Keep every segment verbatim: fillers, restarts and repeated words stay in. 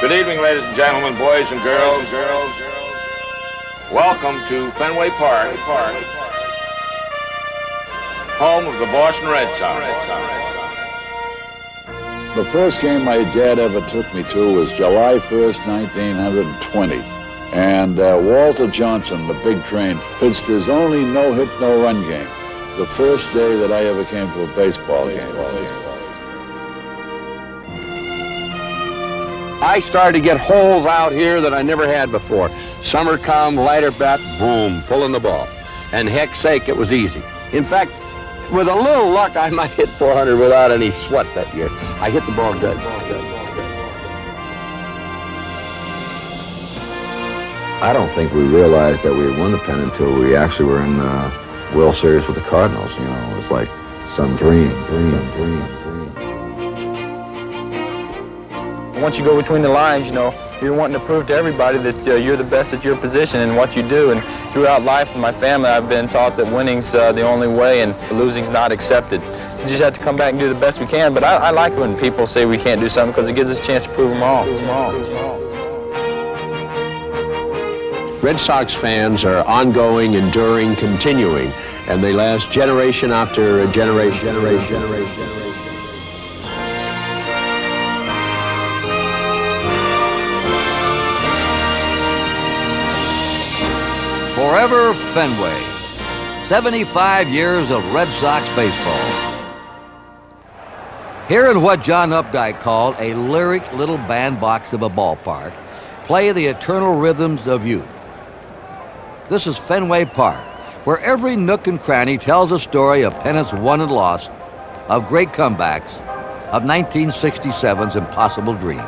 Good evening, ladies and gentlemen, boys and girls. girls, girls. Welcome to Fenway Park, Park, home of the Boston Red Sox. The first game my dad ever took me to was July first, nineteen twenty. And uh, Walter Johnson, the big train, pitched his only no-hit, no-run game. The first day that I ever came to a baseball game. I started to get holes out here that I never had before. Summer come, lighter bat, boom, pulling the ball. And heck's sake, it was easy. In fact, with a little luck, I might hit four hundred without any sweat that year. I hit the ball good. I don't think we realized that we had won the pennant until we actually were in the World Series with the Cardinals. You know, it was like some dream, dream, dream, dream. Once you go between the lines, you know, you're wanting to prove to everybody that uh, you're the best at your position and what you do. And throughout life in my family, I've been taught that winning's uh, the only way and losing's not accepted. You just have to come back and do the best we can. But I, I like when people say we can't do something because it gives us a chance to prove them all. Prove them all. Prove them all. Red Sox fans are ongoing, enduring, continuing, and they last generation after generation, generation, generation, generation. Forever Fenway, seventy-five years of Red Sox baseball. Here in what John Updike called a lyric little bandbox of a ballpark, play the eternal rhythms of youth. This is Fenway Park, where every nook and cranny tells a story of pennants won and lost, of great comebacks, of nineteen sixty-seven's impossible dream.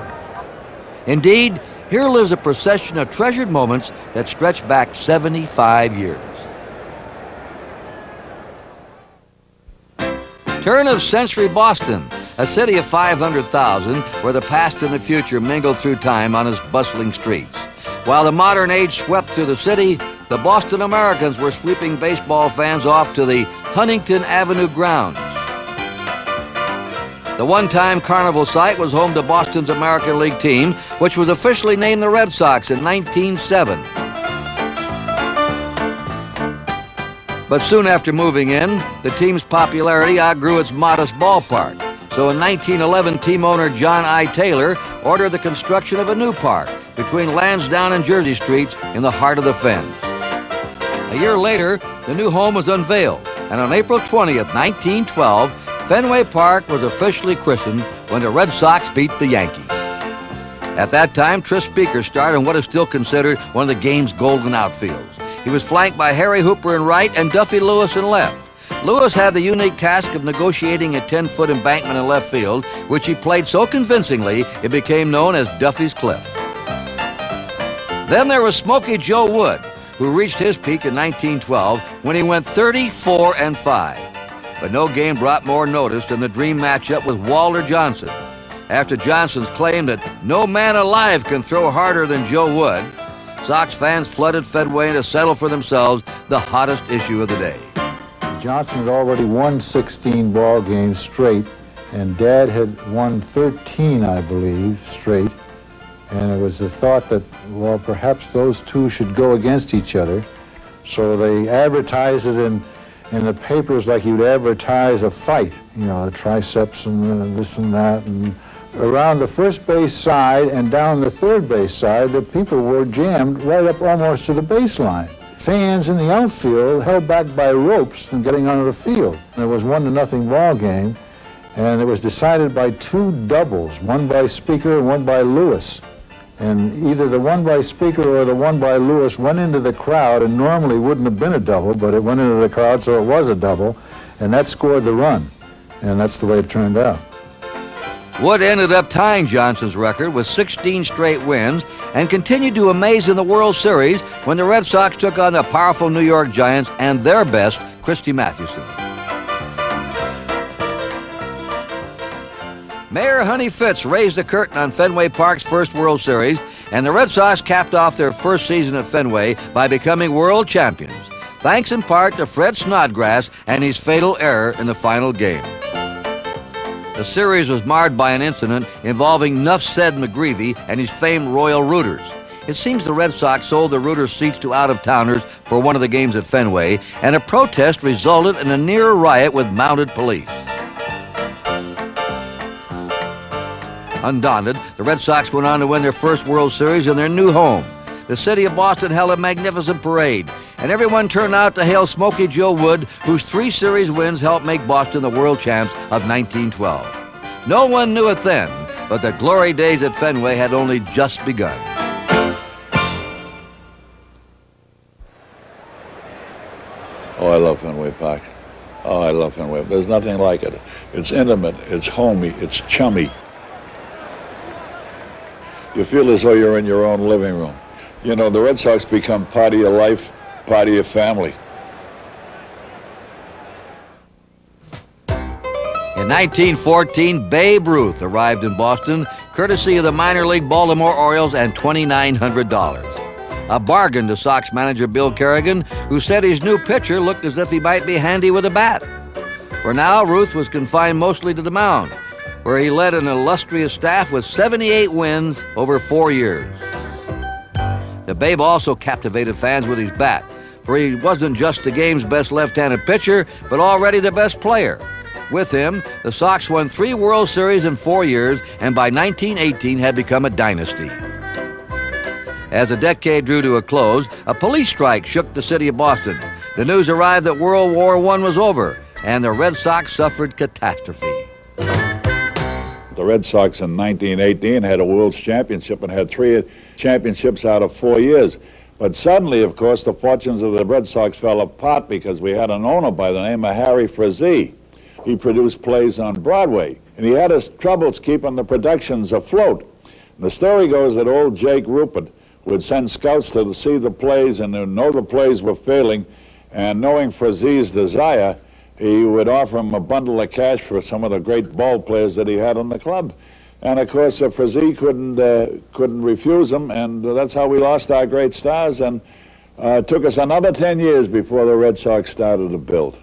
Indeed, here lives a procession of treasured moments that stretch back seventy-five years. Turn of century Boston, a city of five hundred thousand, where the past and the future mingled through time on its bustling streets. While the modern age swept through the city, the Boston Americans were sweeping baseball fans off to the Huntington Avenue grounds. The one-time carnival site was home to Boston's American League team, which was officially named the Red Sox in nineteen oh seven. But soon after moving in, the team's popularity outgrew its modest ballpark. So in nineteen eleven, team owner John I. Taylor ordered the construction of a new park between Lansdowne and Jersey Streets in the heart of the Fen. A year later, the new home was unveiled, and on April twentieth, nineteen twelve, Fenway Park was officially christened when the Red Sox beat the Yankees. At that time, Tris Speaker started in what is still considered one of the game's golden outfields. He was flanked by Harry Hooper in right and Duffy Lewis in left. Lewis had the unique task of negotiating a ten-foot embankment in left field, which he played so convincingly it became known as Duffy's Cliff. Then there was Smoky Joe Wood, who reached his peak in nineteen twelve when he went thirty-four and five. But no game brought more notice than the dream matchup with Walter Johnson. After Johnson's claim that no man alive can throw harder than Joe Wood, Sox fans flooded Fenway to settle for themselves the hottest issue of the day. Johnson had already won sixteen ball games straight, and Dad had won thirteen, I believe, straight. And it was the thought that, well, perhaps those two should go against each other. So they advertised it in, in the papers like you'd advertise a fight, you know, the triceps and this and that. And around the first base side and down the third base side, the people were jammed right up almost to the baseline. Fans in the outfield held back by ropes from getting onto the field. And it was one to nothing ball game, and it was decided by two doubles, one by Speaker and one by Lewis. And either the one by Speaker or the one by Lewis went into the crowd, and normally wouldn't have been a double, but it went into the crowd, so it was a double, and that scored the run. And that's the way it turned out. Wood ended up tying Johnson's record with sixteen straight wins and continued to amaze in the World Series when the Red Sox took on the powerful New York Giants and their best, Christy Mathewson. Mayor Honey Fitz raised the curtain on Fenway Park's first World Series, and the Red Sox capped off their first season at Fenway by becoming world champions, thanks in part to Fred Snodgrass and his fatal error in the final game. The series was marred by an incident involving Nuff Said McGreevy and his famed Royal Rooters. It seems the Red Sox sold the Rooters seats to out-of-towners for one of the games at Fenway, and a protest resulted in a near riot with mounted police. Undaunted, the Red Sox went on to win their first World Series in their new home. The city of Boston held a magnificent parade, and everyone turned out to hail Smoky Joe Wood, whose three series wins helped make Boston the world champs of nineteen twelve. No one knew it then, but the glory days at Fenway had only just begun. Oh, I love Fenway Park. Oh, I love Fenway. There's nothing like it. It's intimate, it's homey, it's chummy. You feel as though you're in your own living room. You know, the Red Sox become part of your life, part of your family. In nineteen fourteen, Babe Ruth arrived in Boston, courtesy of the minor league Baltimore Orioles and twenty-nine hundred dollars. A bargain to Sox manager Bill Carrigan, who said his new pitcher looked as if he might be handy with a bat. For now, Ruth was confined mostly to the mound, where he led an illustrious staff with seventy-eight wins over four years. The Babe also captivated fans with his bat, for he wasn't just the game's best left-handed pitcher, but already the best player. With him, the Sox won three World Series in four years, and by nineteen eighteen had become a dynasty. As the decade drew to a close, a police strike shook the city of Boston. The news arrived that World War One was over, and the Red Sox suffered catastrophe. The Red Sox in nineteen eighteen had a World Championship and had three championships out of four years. But suddenly, of course, the fortunes of the Red Sox fell apart because we had an owner by the name of Harry Frazee. He produced plays on Broadway, and he had his troubles keeping the productions afloat. And the story goes that old Jake Ruppert would send scouts to see the plays and to know the plays were failing, and knowing Frazee's desire, he would offer him a bundle of cash for some of the great ball players that he had on the club. And of course, uh, Frazee couldn't, uh, couldn't refuse him, and that's how we lost our great stars, and uh, it took us another ten years before the Red Sox started to build.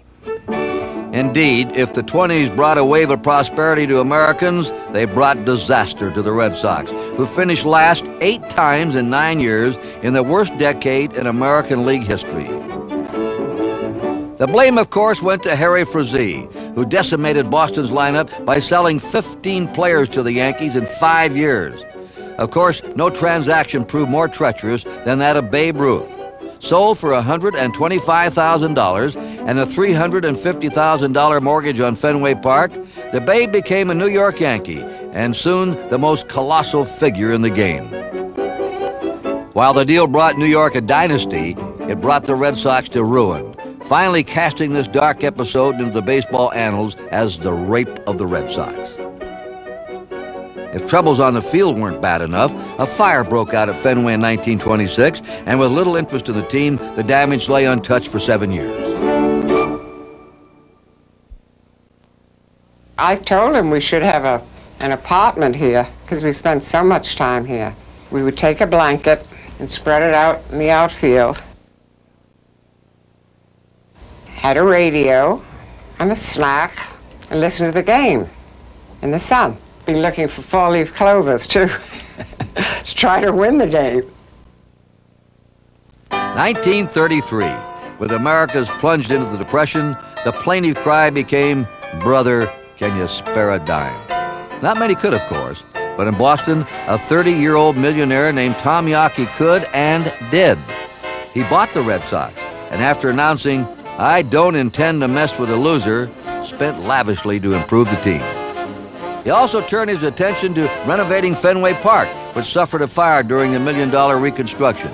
Indeed, if the twenties brought a wave of prosperity to Americans, they brought disaster to the Red Sox, who finished last eight times in nine years in the worst decade in American League history. The blame, of course, went to Harry Frazee, who decimated Boston's lineup by selling fifteen players to the Yankees in five years. Of course, no transaction proved more treacherous than that of Babe Ruth. Sold for one hundred twenty-five thousand dollars and a three hundred fifty thousand dollar mortgage on Fenway Park, the Babe became a New York Yankee and soon the most colossal figure in the game. While the deal brought New York a dynasty, it brought the Red Sox to ruin, finally casting this dark episode into the baseball annals as the rape of the Red Sox. If troubles on the field weren't bad enough, a fire broke out at Fenway in nineteen twenty-six, and with little interest in the team, the damage lay untouched for seven years. I told him we should have a, an apartment here, because we spent so much time here. We would take a blanket and spread it out in the outfield. Had a radio and a snack, and listened to the game in the sun. Be looking for four-leaf clovers, too, to try to win the game. nineteen thirty-three, with America's plunged into the Depression, the plaintive cry became, "Brother, can you spare a dime?" Not many could, of course, but in Boston, a thirty-year-old millionaire named Tom Yawkey could and did. He bought the Red Sox, and after announcing, "I don't intend to mess with a loser," spent lavishly to improve the team. He also turned his attention to renovating Fenway Park, which suffered a fire during the million-dollar reconstruction.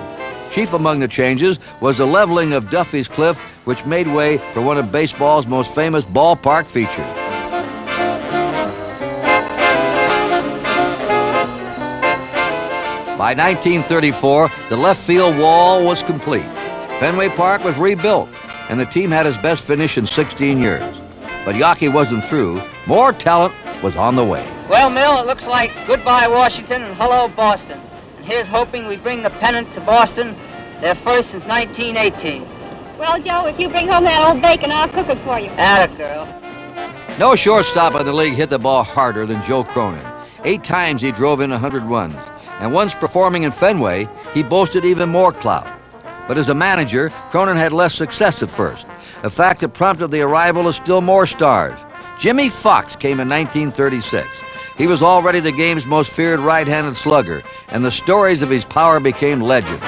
Chief among the changes was the leveling of Duffy's Cliff, which made way for one of baseball's most famous ballpark features. By nineteen thirty-four, the left field wall was complete. Fenway Park was rebuilt, and the team had its best finish in sixteen years. But Yawkey wasn't through. More talent was on the way. Well, Mill, it looks like goodbye Washington and hello Boston. And here's hoping we bring the pennant to Boston, their first since nineteen eighteen. Well, Joe, if you bring home that old bacon, I'll cook it for you. Atta girl. No shortstop in the league hit the ball harder than Joe Cronin. Eight times he drove in one hundred runs, and once performing in Fenway, he boasted even more clout. But as a manager, Cronin had less success at first, a fact that prompted the arrival of still more stars. Jimmy Fox came in nineteen thirty-six. He was already the game's most feared right-handed slugger, and the stories of his power became legend.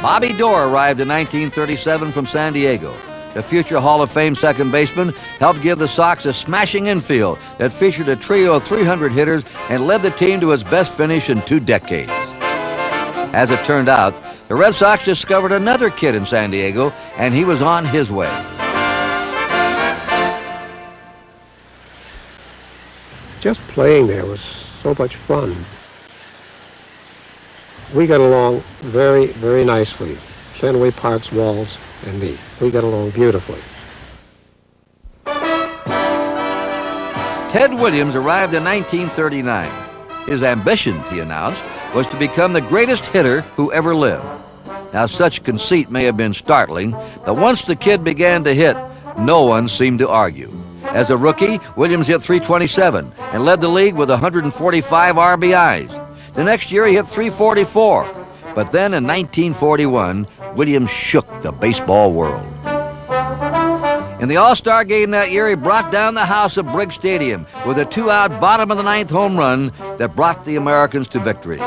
Bobby Doerr arrived in nineteen thirty-seven from San Diego. The future Hall of Fame second baseman helped give the Sox a smashing infield that featured a trio of three hundred hitters and led the team to its best finish in two decades. As it turned out, the Red Sox discovered another kid in San Diego, and he was on his way. Just playing there was so much fun. We got along very, very nicely. Fenway Park's walls and me. We got along beautifully. Ted Williams arrived in nineteen thirty-nine. His ambition, he announced, was to become the greatest hitter who ever lived. Now, such conceit may have been startling, but once the kid began to hit, no one seemed to argue. As a rookie, Williams hit three twenty-seven and led the league with one hundred forty-five R B Is. The next year, he hit three forty-four. But then in nineteen forty-one, Williams shook the baseball world. In the All-Star game that year, he brought down the house of Briggs Stadium with a two-out bottom of the ninth home run that brought the Americans to victory.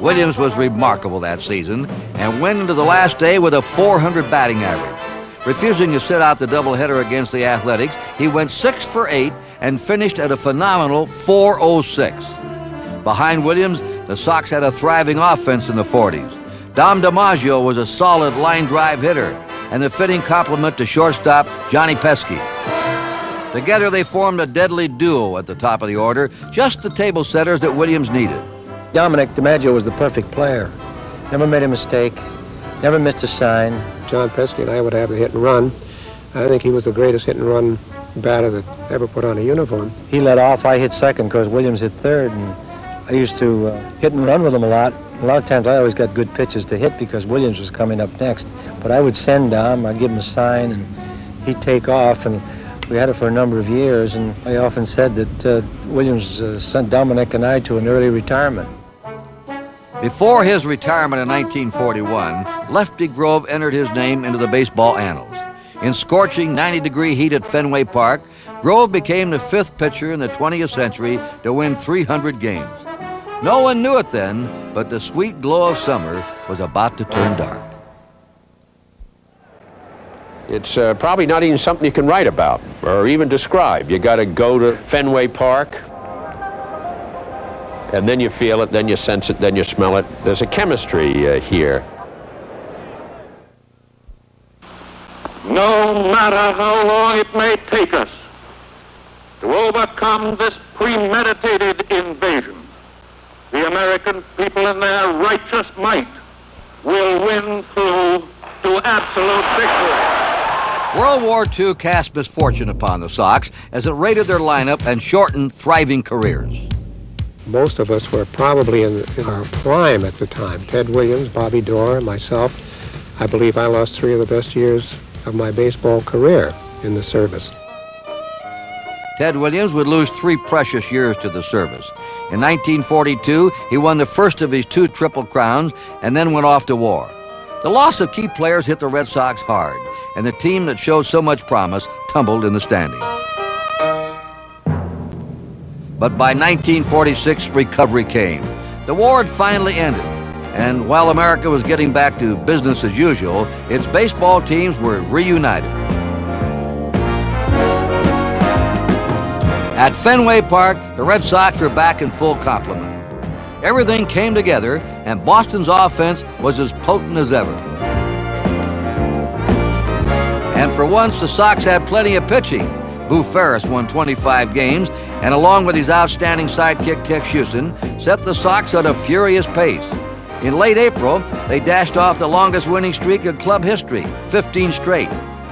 Williams was remarkable that season and went into the last day with a four hundred batting average. Refusing to sit out the doubleheader against the Athletics, he went six for eight and finished at a phenomenal four oh six. Behind Williams, the Sox had a thriving offense in the forties. Dom DiMaggio was a solid line drive hitter, and the fitting compliment to shortstop Johnny Pesky. Together they formed a deadly duo at the top of the order, just the table setters that Williams needed. Dominic DiMaggio was the perfect player. Never made a mistake, never missed a sign. John Pesky and I would have the hit and run. I think he was the greatest hit and run batter that ever put on a uniform. He led off, I hit second because Williams hit third, and I used to uh, hit and run with him a lot. A lot of times I always got good pitches to hit because Williams was coming up next. But I would send Dom, I'd give him a sign, and he'd take off. And we had it for a number of years, and I often said that uh, Williams uh, sent Dominic and I to an early retirement. Before his retirement in nineteen forty-one, Lefty Grove entered his name into the baseball annals. In scorching ninety-degree heat at Fenway Park, Grove became the fifth pitcher in the twentieth century to win three hundred games. No one knew it then, but the sweet glow of summer was about to turn dark. It's uh, probably not even something you can write about or even describe. You got to go to Fenway Park, and then you feel it, then you sense it, then you smell it. There's a chemistry uh, here. No matter how long it may take us to overcome this premeditated invasion, the American people in their righteous might will win through to absolute victory. World War Two cast misfortune upon the Sox as it raided their lineup and shortened thriving careers. Most of us were probably in, in our prime at the time. Ted Williams, Bobby Doerr, myself. I believe I lost three of the best years of my baseball career in the service. Ted Williams would lose three precious years to the service. In nineteen forty-two, he won the first of his two Triple Crowns and then went off to war. The loss of key players hit the Red Sox hard, and the team that showed so much promise tumbled in the standings. But by nineteen forty-six, recovery came. The war had finally ended, and while America was getting back to business as usual, its baseball teams were reunited. At Fenway Park, the Red Sox were back in full complement. Everything came together, and Boston's offense was as potent as ever. And for once, the Sox had plenty of pitching. Boo Ferris won twenty-five games, and along with his outstanding sidekick, Tex Hewson, set the Sox at a furious pace. In late April, they dashed off the longest winning streak in club history, fifteen straight.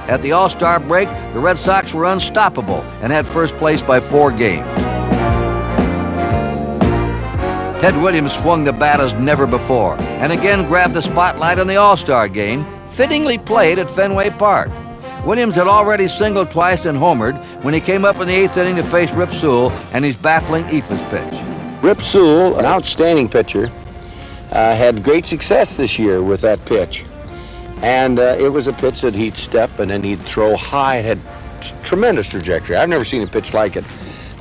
At the All-Star break, the Red Sox were unstoppable and had first place by four games. Ted Williams swung the bat as never before and again grabbed the spotlight in the All-Star game, fittingly played at Fenway Park. Williams had already singled twice and homered when he came up in the eighth inning to face Rip Sewell and his baffling Ephus pitch. Rip Sewell, an outstanding pitcher, uh, had great success this year with that pitch. And uh, it was a pitch that he'd step and then he'd throw high. It had tremendous trajectory. I've never seen a pitch like it.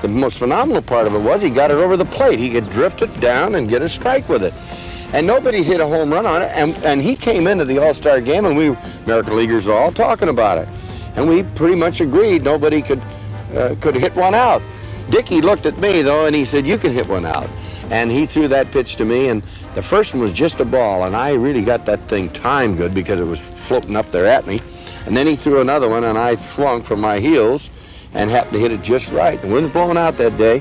The most phenomenal part of it was he got it over the plate. He could drift it down and get a strike with it. And nobody hit a home run on it. And, and he came into the All-Star game, and we, American Leaguers, were all talking about it. And we pretty much agreed nobody could, uh, could hit one out. Dickie looked at me, though, and he said, you can hit one out. And he threw that pitch to me, and the first one was just a ball, and I really got that thing timed good because it was floating up there at me. And then he threw another one, and I swung from my heels and happened to hit it just right. The wind was blowing out that day,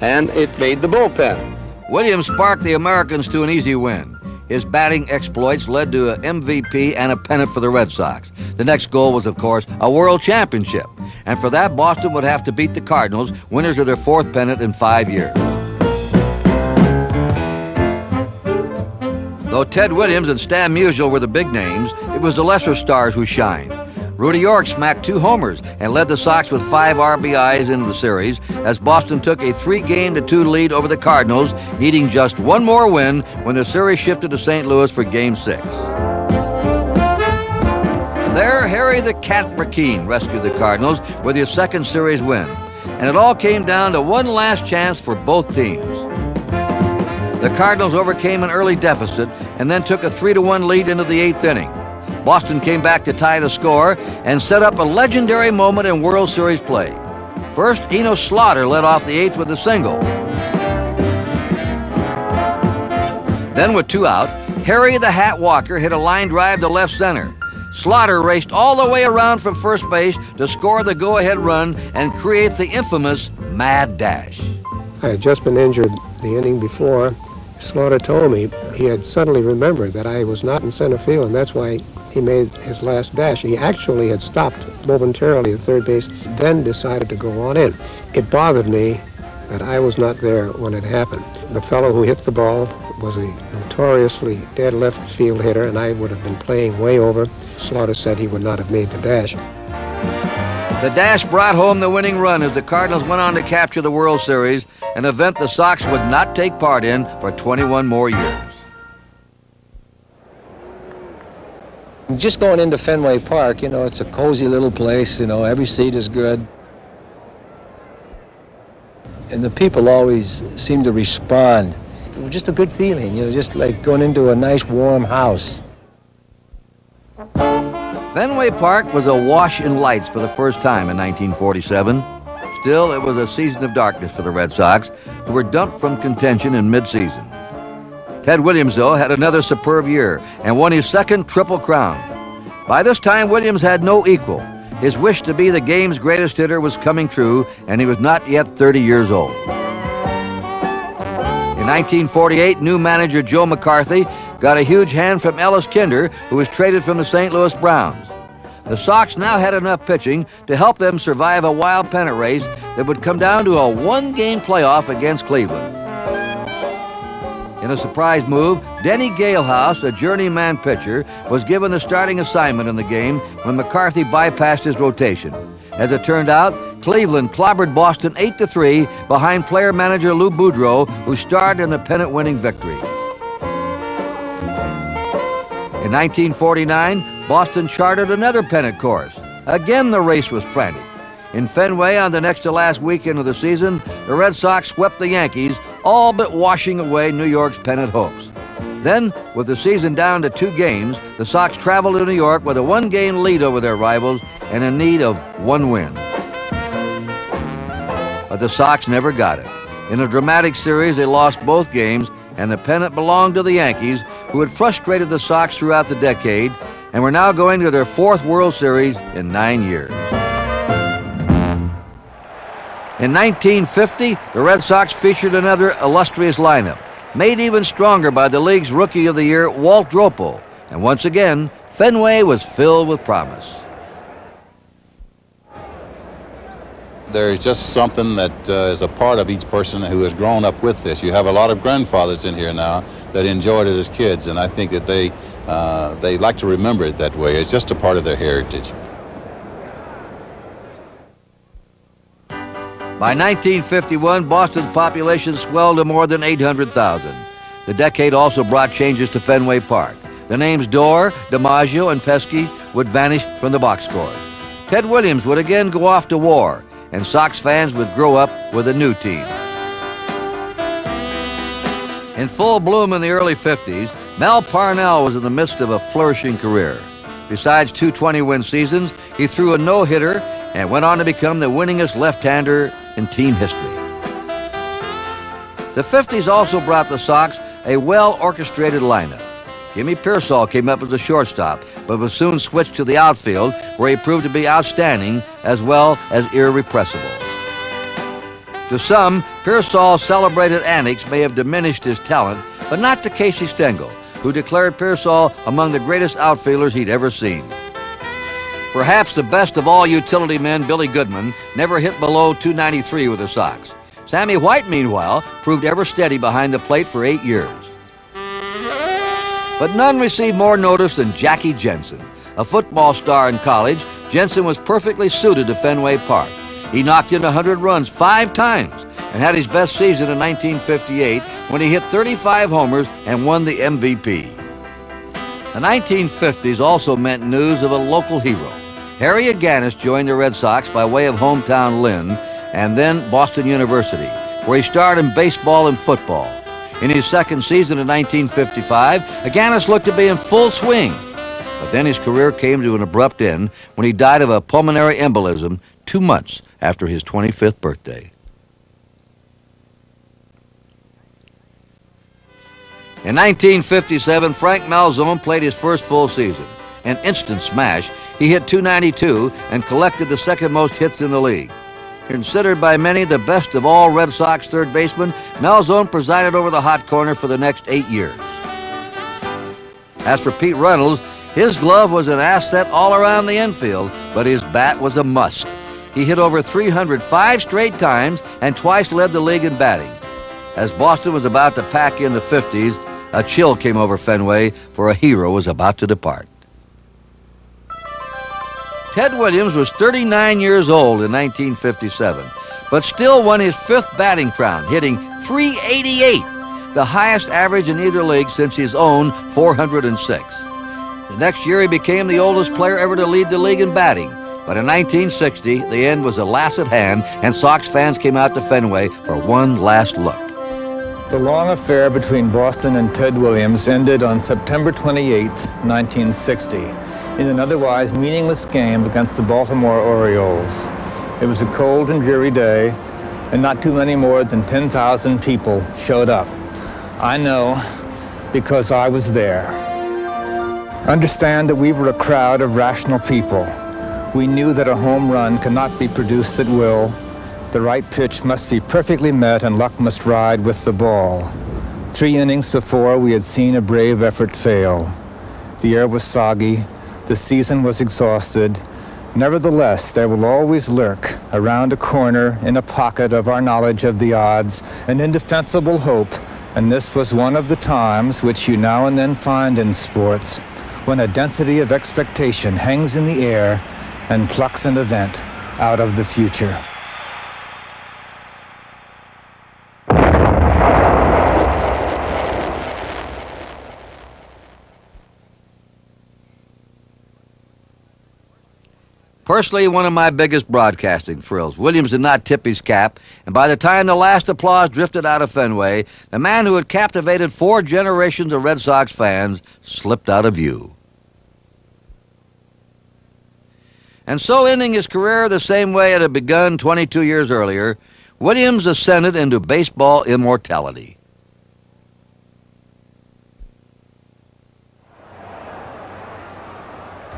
and it made the bullpen. Williams sparked the Americans to an easy win. His batting exploits led to an M V P and a pennant for the Red Sox. The next goal was, of course, a world championship. And for that, Boston would have to beat the Cardinals, winners of their fourth pennant in five years. Though Ted Williams and Stan Musial were the big names, it was the lesser stars who shined. Rudy York smacked two homers and led the Sox with five R B Is into the series as Boston took a three-game to two lead over the Cardinals, needing just one more win when the series shifted to Saint Louis for Game Six. There, Harry the Cat McKean rescued the Cardinals with his second series win, and it all came down to one last chance for both teams. The Cardinals overcame an early deficit and then took a three to one lead into the eighth inning. Boston came back to tie the score and set up a legendary moment in World Series play. First, Enos Slaughter led off the eighth with a single. Then with two out, Harry the Hat Walker hit a line drive to left center. Slaughter raced all the way around from first base to score the go-ahead run and create the infamous mad dash. I had just been injured the inning before. Slaughter told me he had suddenly remembered that I was not in center field, and that's why he made his last dash. He actually had stopped momentarily at third base, then decided to go on in. It bothered me that I was not there when it happened. The fellow who hit the ball was a notoriously dead left field hitter, and I would have been playing way over. Slaughter said he would not have made the dash. The dash brought home the winning run as the Cardinals went on to capture the World Series, an event the Sox would not take part in for twenty-one more years. Just going into Fenway Park, you know, it's a cozy little place, you know, every seat is good. And the people always seem to respond. It was just a good feeling, you know, just like going into a nice warm house. Fenway Park was awash in lights for the first time in nineteen forty-seven. Still, it was a season of darkness for the Red Sox, who were dumped from contention in midseason. Ted Williams, though, had another superb year and won his second Triple Crown. By this time, Williams had no equal. His wish to be the game's greatest hitter was coming true, and he was not yet thirty years old. In nineteen forty-eight, new manager Joe McCarthy got a huge hand from Ellis Kinder, who was traded from the Saint Louis Browns. The Sox now had enough pitching to help them survive a wild pennant race that would come down to a one-game playoff against Cleveland. In a surprise move, Denny Galehouse, a journeyman pitcher, was given the starting assignment in the game when McCarthy bypassed his rotation. As it turned out, Cleveland clobbered Boston eight to three behind player-manager Lou Boudreau, who starred in the pennant-winning victory. In nineteen forty-nine, Boston charted another pennant course. Again, the race was frantic. In Fenway, on the next to last weekend of the season, the Red Sox swept the Yankees, all but washing away New York's pennant hopes. Then, with the season down to two games, the Sox traveled to New York with a one-game lead over their rivals and in need of one win. But the Sox never got it. In a dramatic series, they lost both games, and the pennant belonged to the Yankees, who had frustrated the Sox throughout the decade and were now going to their fourth World Series in nine years. In nineteen fifty, the Red Sox featured another illustrious lineup, made even stronger by the league's Rookie of the Year, Walt Dropo. And once again, Fenway was filled with promise. There is just something that uh, is a part of each person who has grown up with this. You have a lot of grandfathers in here now that enjoyed it as kids, and I think that they, uh, they like to remember it that way. It's just a part of their heritage. By nineteen fifty-one, Boston's population swelled to more than eight hundred thousand. The decade also brought changes to Fenway Park. The names Doerr, DiMaggio, and Pesky would vanish from the box scores. Ted Williams would again go off to war, and Sox fans would grow up with a new team. In full bloom in the early fifties, Mel Parnell was in the midst of a flourishing career. Besides two twenty-win seasons, he threw a no-hitter and went on to become the winningest left-hander in team history. The fifties also brought the Sox a well-orchestrated lineup. Jimmy Pearsall came up as a shortstop, but was soon switched to the outfield, where he proved to be outstanding as well as irrepressible. To some, Pearsall's celebrated antics may have diminished his talent, but not to Casey Stengel, who declared Pearsall among the greatest outfielders he'd ever seen. Perhaps the best of all utility men, Billy Goodman, never hit below two ninety-three with the Sox. Sammy White, meanwhile, proved ever steady behind the plate for eight years. But none received more notice than Jackie Jensen. A football star in college, Jensen was perfectly suited to Fenway Park. He knocked in one hundred runs five times and had his best season in nineteen fifty-eight when he hit thirty-five homers and won the M V P. The nineteen fifties also meant news of a local hero. Harry Hooper joined the Red Sox by way of hometown Lynn and then Boston University, where he starred in baseball and football. In his second season in nineteen fifty-five, Hooper looked to be in full swing, but then his career came to an abrupt end when he died of a pulmonary embolism two months after his twenty-fifth birthday. In nineteen fifty-seven, Frank Malzone played his first full season. An instant smash, he hit two ninety-two and collected the second most hits in the league. Considered by many the best of all Red Sox third basemen, Malzone presided over the hot corner for the next eight years. As for Pete Reynolds, his glove was an asset all around the infield, but his bat was a must. He hit over three hundred five straight times and twice led the league in batting. As Boston was about to pack in the fifties, a chill came over Fenway, for a hero was about to depart. Ted Williams was thirty-nine years old in nineteen fifty-seven, but still won his fifth batting crown, hitting three eighty-eight, the highest average in either league since his own four hundred six. The next year he became the oldest player ever to lead the league in batting, but in nineteen sixty, the end was alas at hand, and Sox fans came out to Fenway for one last look. The long affair between Boston and Ted Williams ended on September twenty-eighth, nineteen sixty, in an otherwise meaningless game against the Baltimore Orioles. It was a cold and dreary day, and not too many more than ten thousand people showed up. I know, because I was there. Understand that we were a crowd of rational people. We knew that a home run could not be produced at will. The right pitch must be perfectly met and luck must ride with the ball. Three innings before, we had seen a brave effort fail. The air was soggy, the season was exhausted. Nevertheless, there will always lurk, around a corner, in a pocket of our knowledge of the odds, an indefensible hope, and this was one of the times which you now and then find in sports, when a density of expectation hangs in the air and plucks an event out of the future. Personally, one of my biggest broadcasting thrills. Williams did not tip his cap, and by the time the last applause drifted out of Fenway, the man who had captivated four generations of Red Sox fans slipped out of view. And so, ending his career the same way it had begun twenty-two years earlier, Williams ascended into baseball immortality.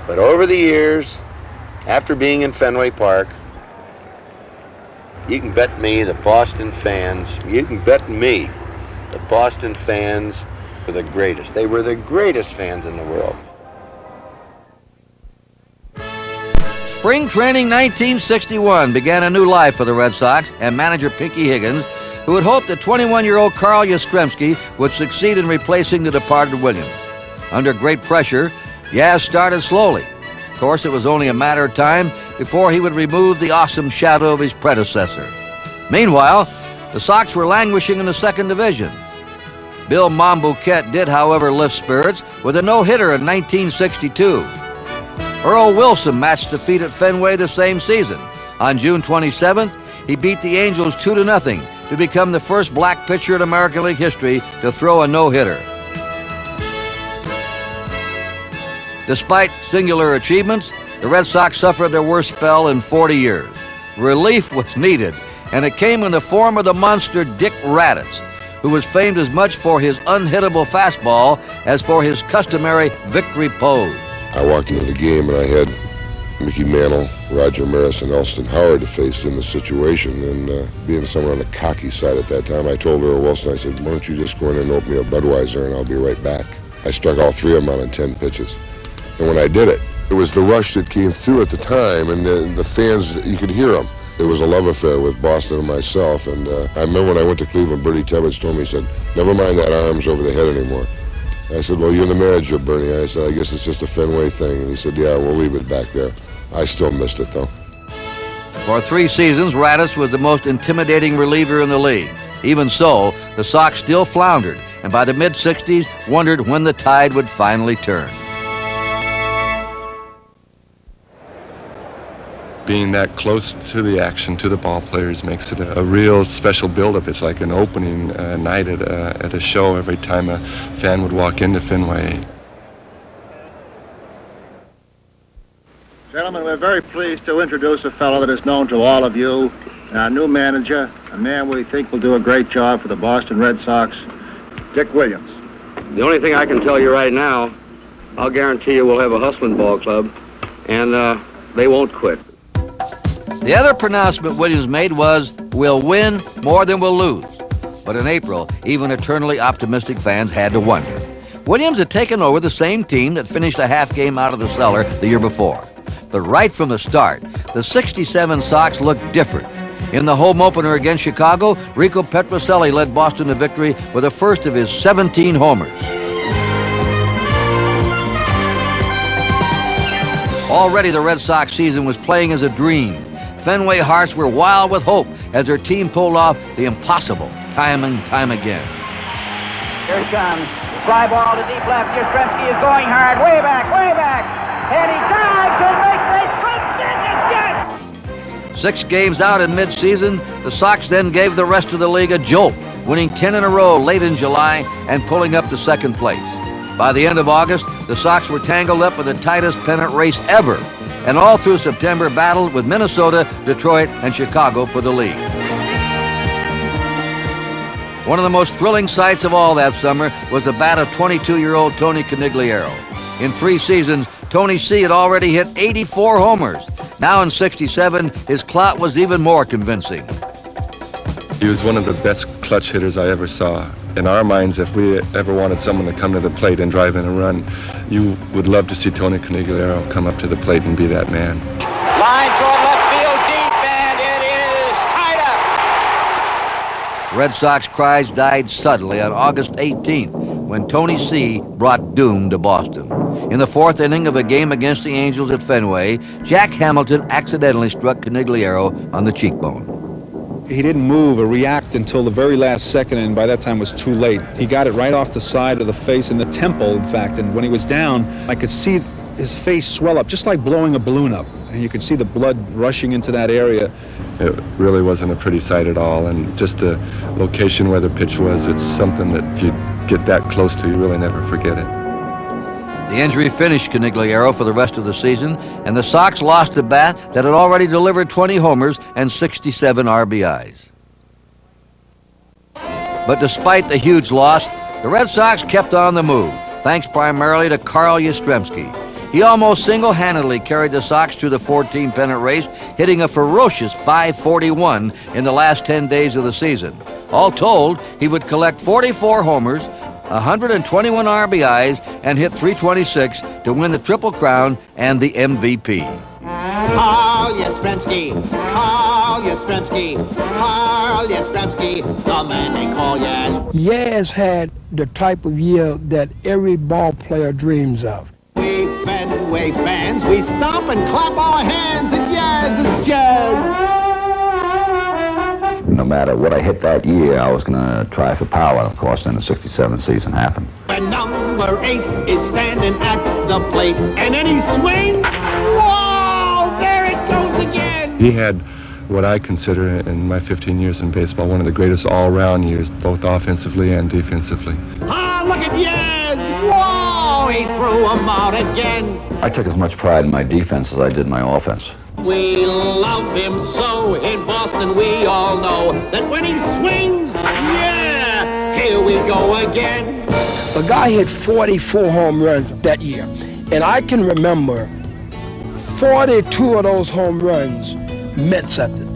But over the years, after being in Fenway Park, you can bet me the Boston fans, you can bet me the Boston fans were the greatest. They were the greatest fans in the world. Spring training nineteen sixty-one began a new life for the Red Sox and manager Pinky Higgins, who had hoped that twenty-one-year-old Carl Yastrzemski would succeed in replacing the departed Williams. Under great pressure, Yaz started slowly. Of course, it was only a matter of time before he would remove the awesome shadow of his predecessor. Meanwhile, the Sox were languishing in the second division. Bill "Mom" Bouquette did, however, lift spirits with a no-hitter in nineteen sixty-two. Earl Wilson matched defeat at Fenway the same season. On June twenty-seventh, he beat the Angels two to nothing to become the first black pitcher in American League history to throw a no-hitter. Despite singular achievements, the Red Sox suffered their worst spell in forty years. Relief was needed, and it came in the form of the monster Dick Raditz, who was famed as much for his unhittable fastball as for his customary victory pose. I walked into the game and I had Mickey Mantle, Roger Maris, and Elston Howard to face in the situation, and uh, being somewhere on the cocky side at that time, I told Earl Wilson, I said, why don't you just go in and open me a Budweiser and I'll be right back. I struck all three of them out in ten pitches. And when I did it, it was the rush that came through at the time, and the, the fans, you could hear them. It was a love affair with Boston and myself, and uh, I remember when I went to Cleveland, Bernie Tebbets told me, he said, never mind that arms over the head anymore. I said, well, you're the manager, Bernie. I said, I guess it's just a Fenway thing. And he said, yeah, we'll leave it back there. I still missed it, though. For three seasons, Raditz was the most intimidating reliever in the league. Even so, the Sox still floundered, and by the mid sixties, wondered when the tide would finally turn. Being that close to the action, to the ball players, makes it a, a real special buildup. It's like an opening uh, night at a, at a show every time a fan would walk into Fenway. Gentlemen, we're very pleased to introduce a fellow that is known to all of you, our new manager, a man we think will do a great job for the Boston Red Sox, Dick Williams. The only thing I can tell you right now, I'll guarantee you we'll have a hustling ball club, and uh, they won't quit. The other pronouncement Williams made was, we'll win more than we'll lose. But in April, even eternally optimistic fans had to wonder. Williams had taken over the same team that finished a half game out of the cellar the year before. But right from the start, the sixty-seven Sox looked different. In the home opener against Chicago, Rico Petrocelli led Boston to victory with the first of his seventeen homers. Already the Red Sox season was playing as a dream. Fenway hearts were wild with hope as their team pulled off the impossible time and time again. Here it comes. Fly ball to deep left. Yastrzemski is going hard. Way back, way back. And he dives and makes a swing and a catch. Six games out in midseason, the Sox then gave the rest of the league a jolt, winning ten in a row late in July and pulling up to second place. By the end of August, the Sox were tangled up with the tightest pennant race ever, and all through September battled with Minnesota, Detroit, and Chicago for the lead. One of the most thrilling sights of all that summer was the bat of twenty-two-year-old Tony Conigliaro. In three seasons, Tony C had already hit eighty-four homers. Now in sixty-seven, his clout was even more convincing. He was one of the best clutch hitters I ever saw. In our minds, if we ever wanted someone to come to the plate and drive in a run, you would love to see Tony Conigliaro come up to the plate and be that man. Line toward left field deep, and it is tied up. Red Sox cries died suddenly on August eighteenth when Tony C brought doom to Boston. In the fourth inning of a game against the Angels at Fenway, Jack Hamilton accidentally struck Conigliaro on the cheekbone. He didn't move or react until the very last second, and by that time it was too late. He got it right off the side of the face and the temple, in fact, and when he was down, I could see his face swell up, just like blowing a balloon up, and you could see the blood rushing into that area. It really wasn't a pretty sight at all, and just the location where the pitch was, it's something that if you get that close to, you really never forget it. The injury finished Conigliaro for the rest of the season, and the Sox lost a bat that had already delivered twenty homers and sixty-seven R B Is. But despite the huge loss, the Red Sox kept on the move, thanks primarily to Carl Yastrzemski. He almost single-handedly carried the Sox through the fourteen-pennant race, hitting a ferocious five forty-one in the last ten days of the season. All told, he would collect forty-four homers, one hundred twenty-one R B Is, and hit three twenty-six to win the Triple Crown and the M V P. Carl Yastrzemski, Carl Yastrzemski, Carl Yastrzemski, the man they call Yaz. Yaz had the type of year that every ball player dreams of. We Fenway fans, we stomp and clap our hands, and Yaz is Jazz. no matter what I hit that year, I was going to try for power. Of course, then the sixty-seven season happened. And number eight is standing at the plate, and then he swings. Whoa! There it goes again. He had what I consider, in my fifteen years in baseball, one of the greatest all-round years, both offensively and defensively. Ah, look at Yaz! Whoa! He threw him out again. I took as much pride in my defense as I did in my offense. We love him so in Boston, we all know that when he swings, yeah, here we go again. The guy hit forty-four home runs that year, and I can remember forty-two of those home runs meant something.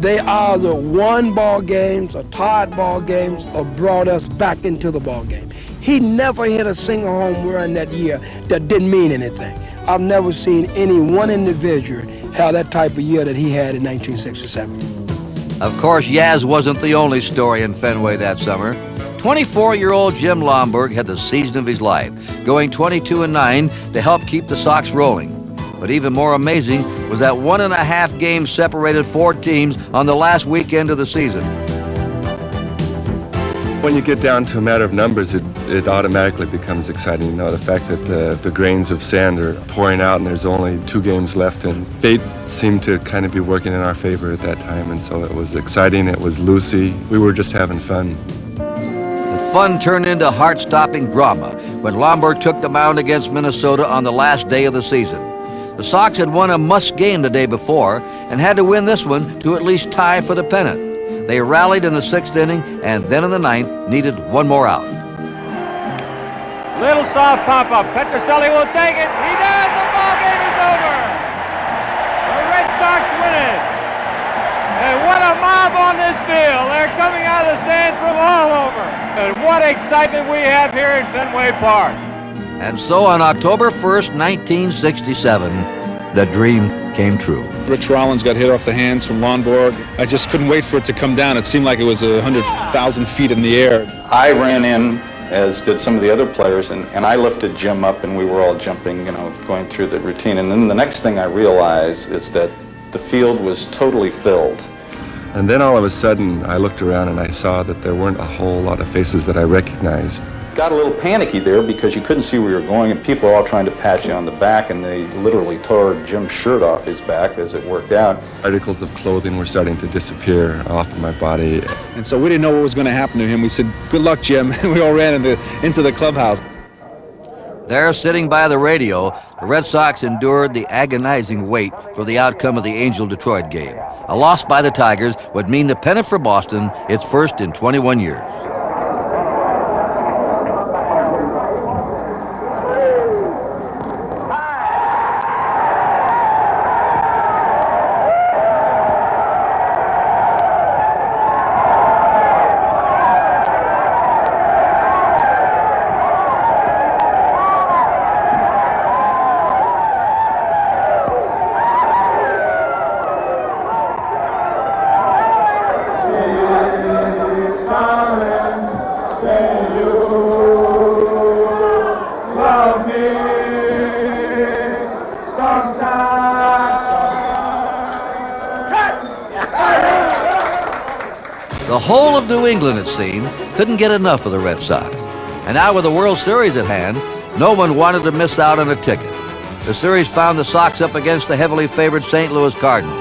They either won ball games or tied ball games or brought us back into the ball game. He never hit a single home run that year that didn't mean anything. I've never seen any one individual have that type of year that he had in nineteen sixty-seven. Of course, Yaz wasn't the only story in Fenway that summer. twenty-four-year-old Jim Lomberg had the season of his life, going twenty-two and nine to help keep the Sox rolling. But even more amazing was that one and a half games separated four teams on the last weekend of the season. When you get down to a matter of numbers, it, it automatically becomes exciting. You know, the fact that the, the grains of sand are pouring out and there's only two games left, and fate seemed to kind of be working in our favor at that time, and so it was exciting, it was loosey. We were just having fun. The fun turned into heart-stopping drama when Lomberg took the mound against Minnesota on the last day of the season. The Sox had won a must game the day before and had to win this one to at least tie for the pennant. They rallied in the sixth inning and then in the ninth needed one more out. Little soft pop-up. Petrocelli will take it. He does! The ball game is over! The Red Sox win it! And what a mob on this field! They're coming out of the stands from all over! And what excitement we have here in Fenway Park! And so on October first, nineteen sixty-seven, the dream came true. Rich Rollins got hit off the hands from Lomberg. I just couldn't wait for it to come down. It seemed like it was one hundred thousand feet in the air. I ran in, as did some of the other players, and, and I lifted Jim up, and we were all jumping, you know, going through the routine. And then the next thing I realized is that the field was totally filled. And then all of a sudden, I looked around and I saw that there weren't a whole lot of faces that I recognized. Got a little panicky there because you couldn't see where you were going, and people were all trying to pat you on the back, and they literally tore Jim's shirt off his back as it worked out. Articles of clothing were starting to disappear off of my body. And so we didn't know what was going to happen to him. We said, good luck, Jim, and we all ran into, into the clubhouse. There, sitting by the radio, the Red Sox endured the agonizing wait for the outcome of the Angel-Detroit game. A loss by the Tigers would mean the pennant for Boston, its first in twenty-one years. England, it seemed, couldn't get enough of the Red Sox. And now with the World Series at hand, no one wanted to miss out on a ticket. The series found the Sox up against the heavily favored Saint Louis Cardinals.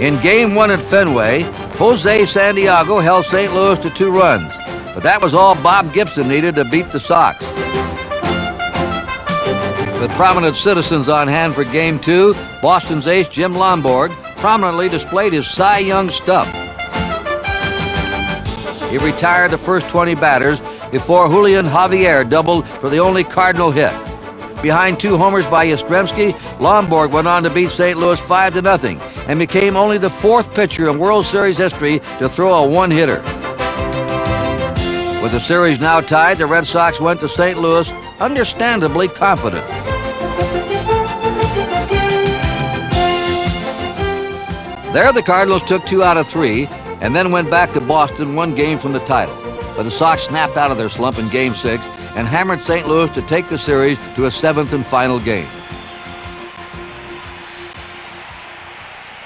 In game one at Fenway, Jose Santiago held Saint Louis to two runs, but that was all Bob Gibson needed to beat the Sox. With prominent citizens on hand for game two, Boston's ace Jim Lomberg prominently displayed his Cy Young stuff. He retired the first twenty batters before Julian Javier doubled for the only Cardinal hit. Behind two homers by Yastrzemski, Lomberg went on to beat Saint Louis five to nothing and became only the fourth pitcher in World Series history to throw a one-hitter. With the series now tied, the Red Sox went to Saint Louis understandably confident. There, the Cardinals took two out of three and then went back to Boston one game from the title. But the Sox snapped out of their slump in game six and hammered Saint Louis to take the series to a seventh and final game.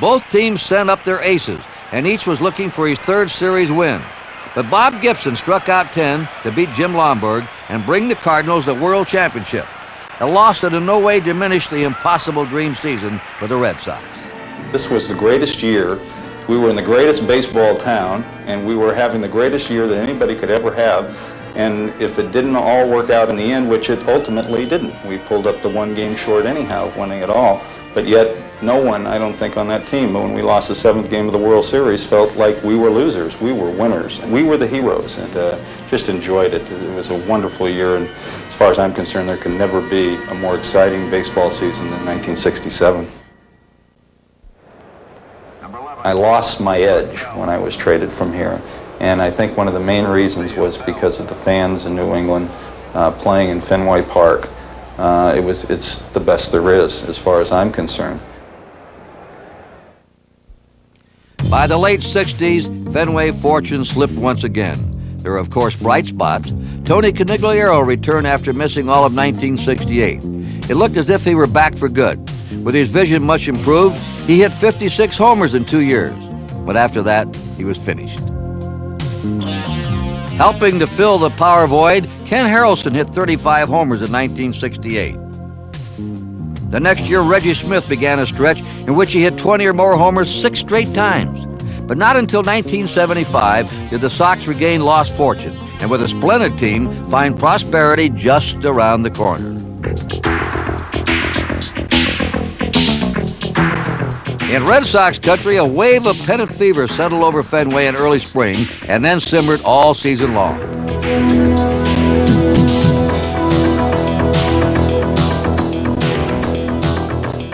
Both teams sent up their aces, and each was looking for his third series win. But Bob Gibson struck out ten to beat Jim Lomberg and bring the Cardinals the World Championship, a loss that in no way diminished the impossible dream season for the Red Sox. This was the greatest year. We were in the greatest baseball town, and we were having the greatest year that anybody could ever have. And if it didn't all work out in the end, which it ultimately didn't, we pulled up the one game short anyhow of winning it all. But yet, no one, I don't think, on that team, when we lost the seventh game of the World Series, felt like we were losers. We were winners. We were the heroes, and uh, just enjoyed it. It was a wonderful year, and as far as I'm concerned, there could never be a more exciting baseball season than nineteen sixty-seven. I lost my edge when I was traded from here, and I think one of the main reasons was because of the fans in New England uh, playing in Fenway Park. Uh, it was, it's the best there is, as far as I'm concerned. By the late sixties, Fenway fortune slipped once again. There are, of course, bright spots. Tony Conigliaro returned after missing all of nineteen sixty-eight. It looked as if he were back for good. With his vision much improved, he hit fifty-six homers in two years. But after that, he was finished. Helping to fill the power void, Ken Harrelson hit thirty-five homers in nineteen sixty-eight. The next year, Reggie Smith began a stretch in which he hit twenty or more homers six straight times. But not until nineteen seventy-five did the Sox regain lost fortune, and with a splendid team, find prosperity just around the corner. In Red Sox country, a wave of pennant fever settled over Fenway in early spring and then simmered all season long.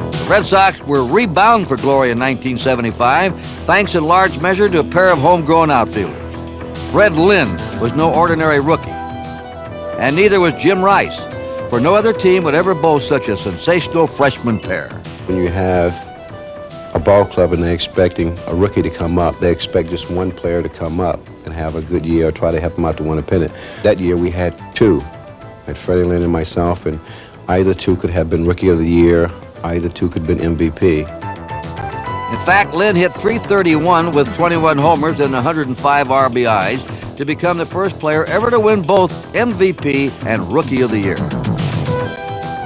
The Red Sox were rebound for glory in nineteen seventy-five, thanks in large measure to a pair of homegrown outfielders. Fred Lynn was no ordinary rookie, and neither was Jim Rice, for no other team would ever boast such a sensational freshman pair. When you have a ball club and they're expecting a rookie to come up, they expect just one player to come up and have a good year or try to help them out to win a pennant. That year we had two, and Freddie Lynn and myself, and either two could have been Rookie of the Year, either two could have been M V P. In fact, Lynn hit three thirty-one with twenty-one homers and one hundred five R B Is to become the first player ever to win both M V P and Rookie of the Year.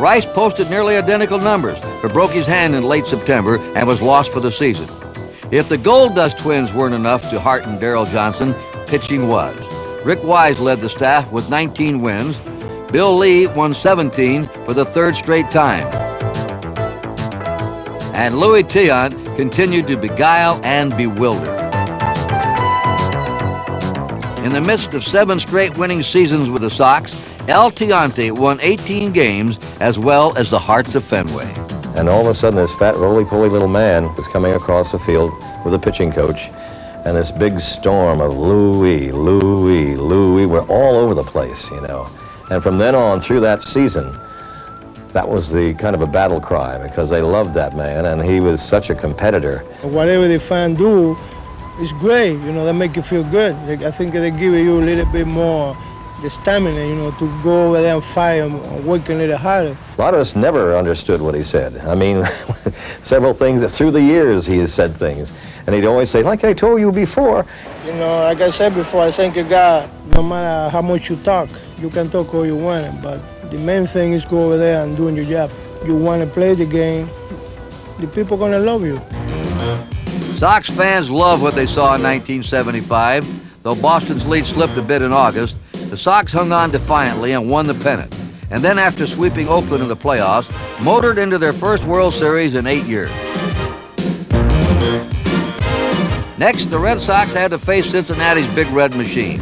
Rice posted nearly identical numbers, but broke his hand in late September and was lost for the season. If the Gold Dust Twins weren't enough to hearten Daryl Johnson, pitching was. Rick Wise led the staff with nineteen wins. Bill Lee won seventeen for the third straight time. And Louis Tiant continued to beguile and bewilder. In the midst of seven straight winning seasons with the Sox, El Tiante won eighteen games as well as the hearts of Fenway. And all of a sudden, this fat, roly-poly little man was coming across the field with a pitching coach, and this big storm of Louie, Louie, Louie were all over the place, you know. And from then on, through that season, that was the kind of a battle cry, because they loved that man, and he was such a competitor. Whatever the fan do is great, you know, they make you feel good. I think they give you a little bit more the stamina, you know, to go over there and fight and work a little harder. A lot of us never understood what he said. I mean, several things that through the years he has said things. And he'd always say, like I told you before. You know, like I said before, I thank God, no matter how much you talk, you can talk all you want, but the main thing is go over there and doing your job. You want to play the game, the people going to love you. Sox fans love what they saw in nineteen seventy-five, though Boston's lead slipped a bit in August. The Sox hung on defiantly and won the pennant, and then after sweeping Oakland in the playoffs, motored into their first World Series in eight years. Next, the Red Sox had to face Cincinnati's Big Red Machine.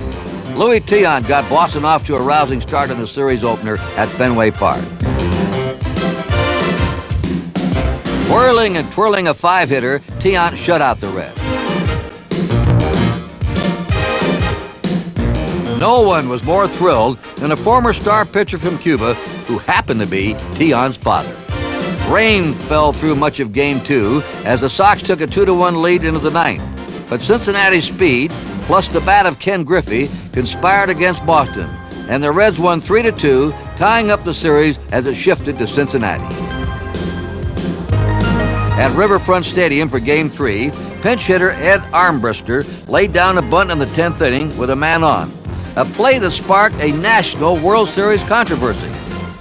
Louis Tiant got Boston off to a rousing start in the series opener at Fenway Park. Whirling and twirling a five-hitter, Tiant shut out the Reds. No one was more thrilled than a former star pitcher from Cuba who happened to be Tiant's father. Rain fell through much of game two as the Sox took a two to one lead into the ninth. But Cincinnati's speed, plus the bat of Ken Griffey, conspired against Boston, and the Reds won three to two, tying up the series as it shifted to Cincinnati. at Riverfront Stadium for Game three, pinch hitter Ed Armbrister laid down a bunt in the tenth inning with a man on, a play that sparked a national World Series controversy.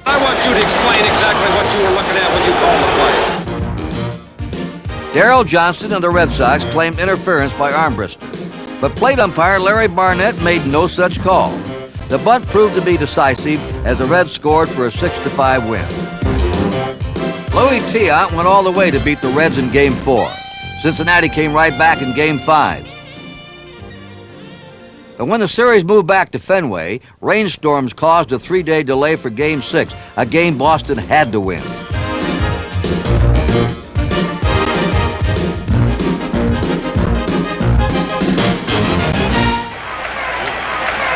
I want you to explain exactly what you were looking at when you called the play. Darrell Johnston and the Red Sox claimed interference by Armbrister, but plate umpire Larry Barnett made no such call. The bunt proved to be decisive as the Reds scored for a six to five win. Louis Tiant went all the way to beat the Reds in Game four. Cincinnati came right back in Game five. But when the series moved back to Fenway, rainstorms caused a three-day delay for Game six, a game Boston had to win.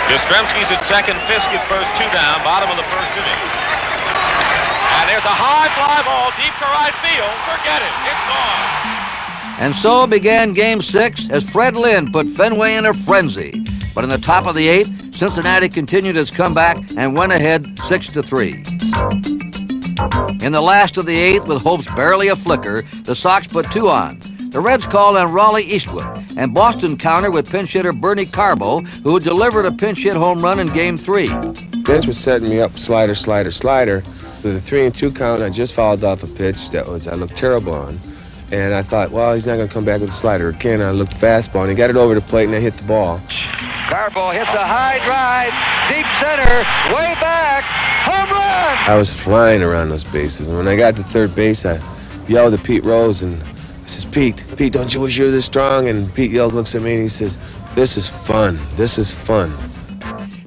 Yastrzemski's at second, Fisk at first, two down, bottom of the first inning. And there's a high fly ball deep to right field. Forget it, it's gone. And so began Game six as Fred Lynn put Fenway in a frenzy. But in the top of the eighth, Cincinnati continued its comeback and went ahead six to three. In the last of the eighth, with hopes barely a flicker, the Sox put two on. The Reds called on Raleigh Eastwood, and Boston countered with pinch hitter Bernie Carbo, who delivered a pinch hit home run in Game three. Bench was setting me up slider, slider, slider. With a three and two count, I just fouled off a pitch that was I looked terrible on. And I thought, well, he's not going to come back with a slider again. I looked fastball, and he got it over the plate, and I hit the ball. Carbo hits a high drive, deep center, way back, home run! I was flying around those bases, and when I got to third base, I yelled at Pete Rose, and I says, Pete, Pete, don't you wish you were this strong? And Pete Yelk looks at me and he says, this is fun, this is fun.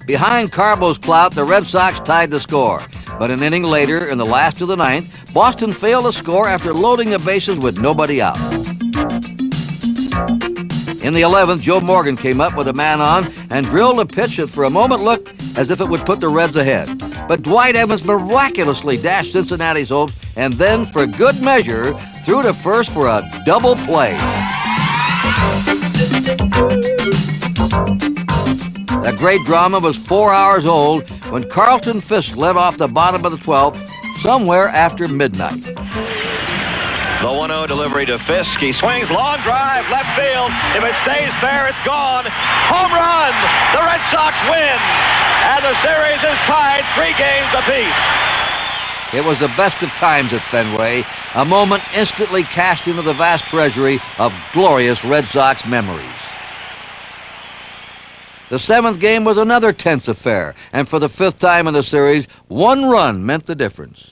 Behind Carbo's clout, the Red Sox tied the score. But an inning later, in the last of the ninth, Boston failed to score after loading the bases with nobody out. In the eleventh, Joe Morgan came up with a man on and drilled a pitch that for a moment looked as if it would put the Reds ahead. But Dwight Evans miraculously dashed Cincinnati's hopes and then, for good measure, through to first for a double play. The great drama was four hours old when Carlton Fisk led off the bottom of the twelfth, somewhere after midnight. The one oh delivery to Fisk. He swings, long drive, left field. If it stays fair, it's gone. Home run! The Red Sox win! And the series is tied three games apiece. It was the best of times at Fenway, a moment instantly cast into the vast treasury of glorious Red Sox memories. The seventh game was another tense affair, and for the fifth time in the series, one run meant the difference.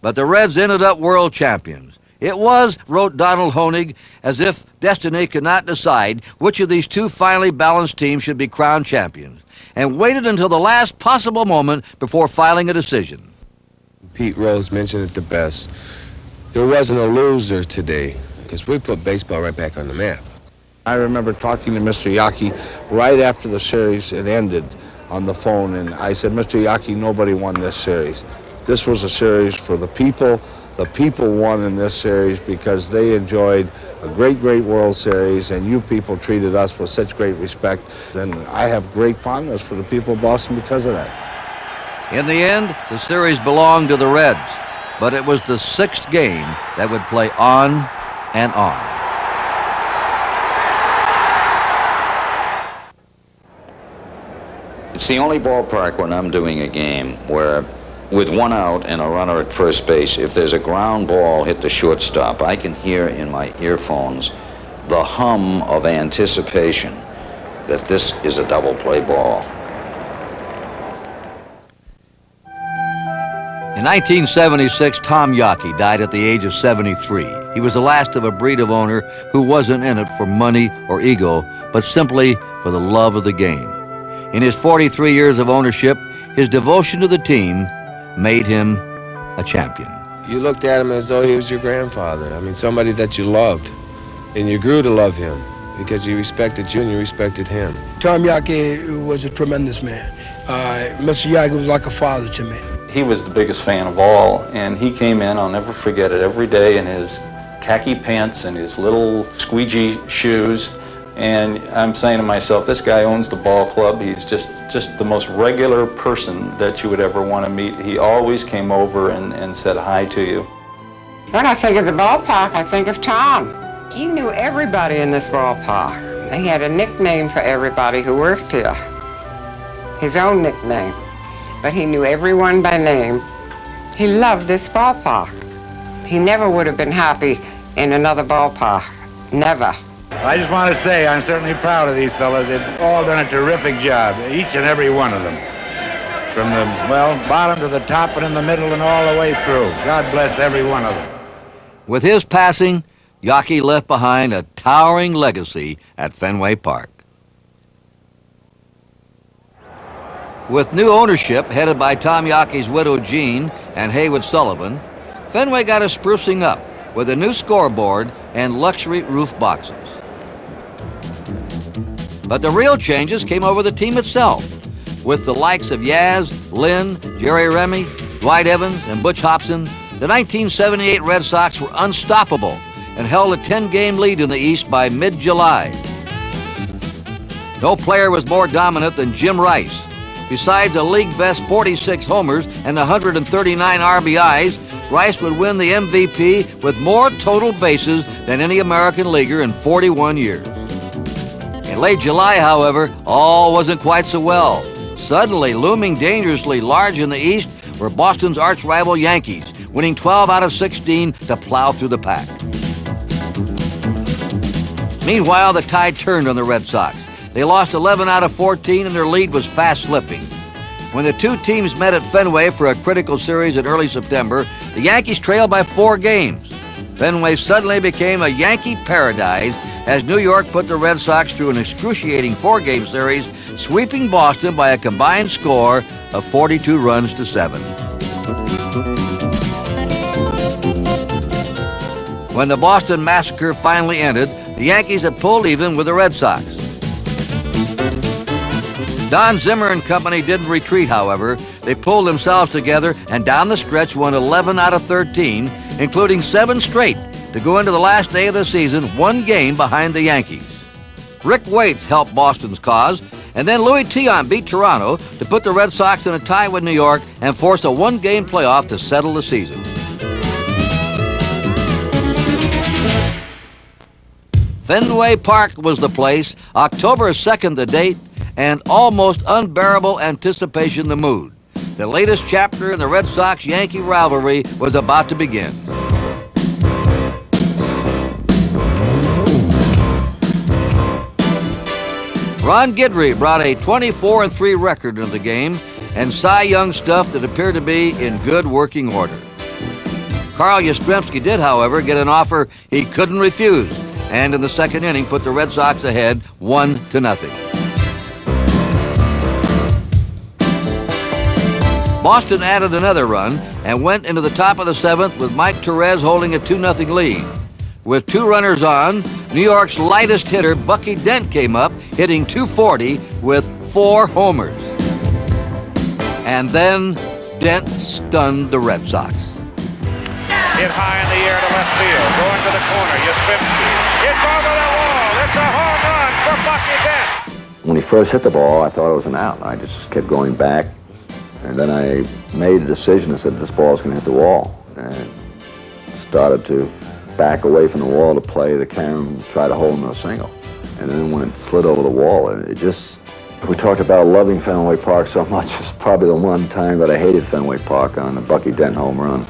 But the Reds ended up world champions. It was, wrote Donald Hoenig, as if destiny could not decide which of these two finely balanced teams should be crowned champions, and waited until the last possible moment before filing a decision. Pete Rose mentioned it the best. There wasn't a loser today, because we put baseball right back on the map. I remember talking to Mister Yawkey right after the series had ended on the phone, and I said, Mister Yawkey, nobody won this series. This was a series for the people. The people won in this series because they enjoyed a great, great World Series, and you people treated us with such great respect, and I have great fondness for the people of Boston because of that. In the end, the series belonged to the Reds, but it was the sixth game that would play on and on. It's the only ballpark when I'm doing a game where, with one out and a runner at first base, if there's a ground ball hit the shortstop, I can hear in my earphones the hum of anticipation that this is a double play ball. In nineteen seventy-six, Tom Yawkey died at the age of seventy-three. He was the last of a breed of owner who wasn't in it for money or ego, but simply for the love of the game. In his forty-three years of ownership, his devotion to the team made him a champion. You looked at him as though he was your grandfather. I mean, somebody that you loved, and you grew to love him because you respected you and you respected him. Tom Yawkey was a tremendous man. Uh, Mister Yawkey was like a father to me. He was the biggest fan of all, and he came in, I'll never forget it, every day in his khaki pants and his little squeegee shoes. And I'm saying to myself, this guy owns the ball club. He's just, just the most regular person that you would ever want to meet. He always came over and, and said hi to you. When I think of the ballpark, I think of Tom. He knew everybody in this ballpark. He had a nickname for everybody who worked here, his own nickname. But he knew everyone by name. He loved this ballpark. He never would have been happy in another ballpark, never. I just want to say I'm certainly proud of these fellas. They've all done a terrific job, each and every one of them. From the, well, bottom to the top and in the middle and all the way through. God bless every one of them. With his passing, Yawkey left behind a towering legacy at Fenway Park. With new ownership headed by Tom Yawkey's widow Jean and Haywood Sullivan, Fenway got a sprucing up with a new scoreboard and luxury roof boxes. But the real changes came over the team itself, with the likes of Yaz, Lynn, Jerry Remy, Dwight Evans, and Butch Hobson. The nineteen seventy-eight Red Sox were unstoppable and held a ten-game lead in the East by mid-July. No player was more dominant than Jim Rice. Besides a league-best forty-six homers and one hundred thirty-nine R B Is, Rice would win the M V P with more total bases than any American leaguer in forty-one years. In late July, however, all wasn't quite so well. Suddenly, looming dangerously large in the East were Boston's arch-rival Yankees, winning twelve out of sixteen to plow through the pack. Meanwhile, the tide turned on the Red Sox. They lost eleven out of fourteen, and their lead was fast slipping. When the two teams met at Fenway for a critical series in early September, the Yankees trailed by four games. Fenway suddenly became a Yankee paradise as New York put the Red Sox through an excruciating four-game series, sweeping Boston by a combined score of forty-two runs to seven. When the Boston Massacre finally ended, the Yankees had pulled even with the Red Sox. Don Zimmer and company didn't retreat, however. They pulled themselves together and down the stretch won eleven out of thirteen, including seven straight, to go into the last day of the season one game behind the Yankees. Rick Waits helped Boston's cause, and then Louis Tion beat Toronto to put the Red Sox in a tie with New York and force a one-game playoff to settle the season. Fenway Park was the place, October second the date, and almost unbearable anticipation the mood. The latest chapter in the Red Sox-Yankee rivalry was about to begin. Ron Guidry brought a twenty-four and three record into the game and Cy Young stuff that appeared to be in good working order. Carl Yastrzemski did, however, get an offer he couldn't refuse, and in the second inning put the Red Sox ahead one to nothing. Boston added another run and went into the top of the seventh with Mike Torres holding a two nothing lead. With two runners on, New York's lightest hitter, Bucky Dent, came up, hitting two forty with four homers. And then Dent stunned the Red Sox. Hit high in the air to left field, going to the corner, Yastrzemski. It's over the wall, it's a home run for Bucky Dent. When he first hit the ball, I thought it was an out, and I just kept going back. And then I made a decision and said, this ball's going to hit the wall. And I started to back away from the wall to play the count, try to hold him to a single. And then when it slid over the wall, it just, we talked about loving Fenway Park so much, it's probably the one time that I hated Fenway Park, on the Bucky Dent home run.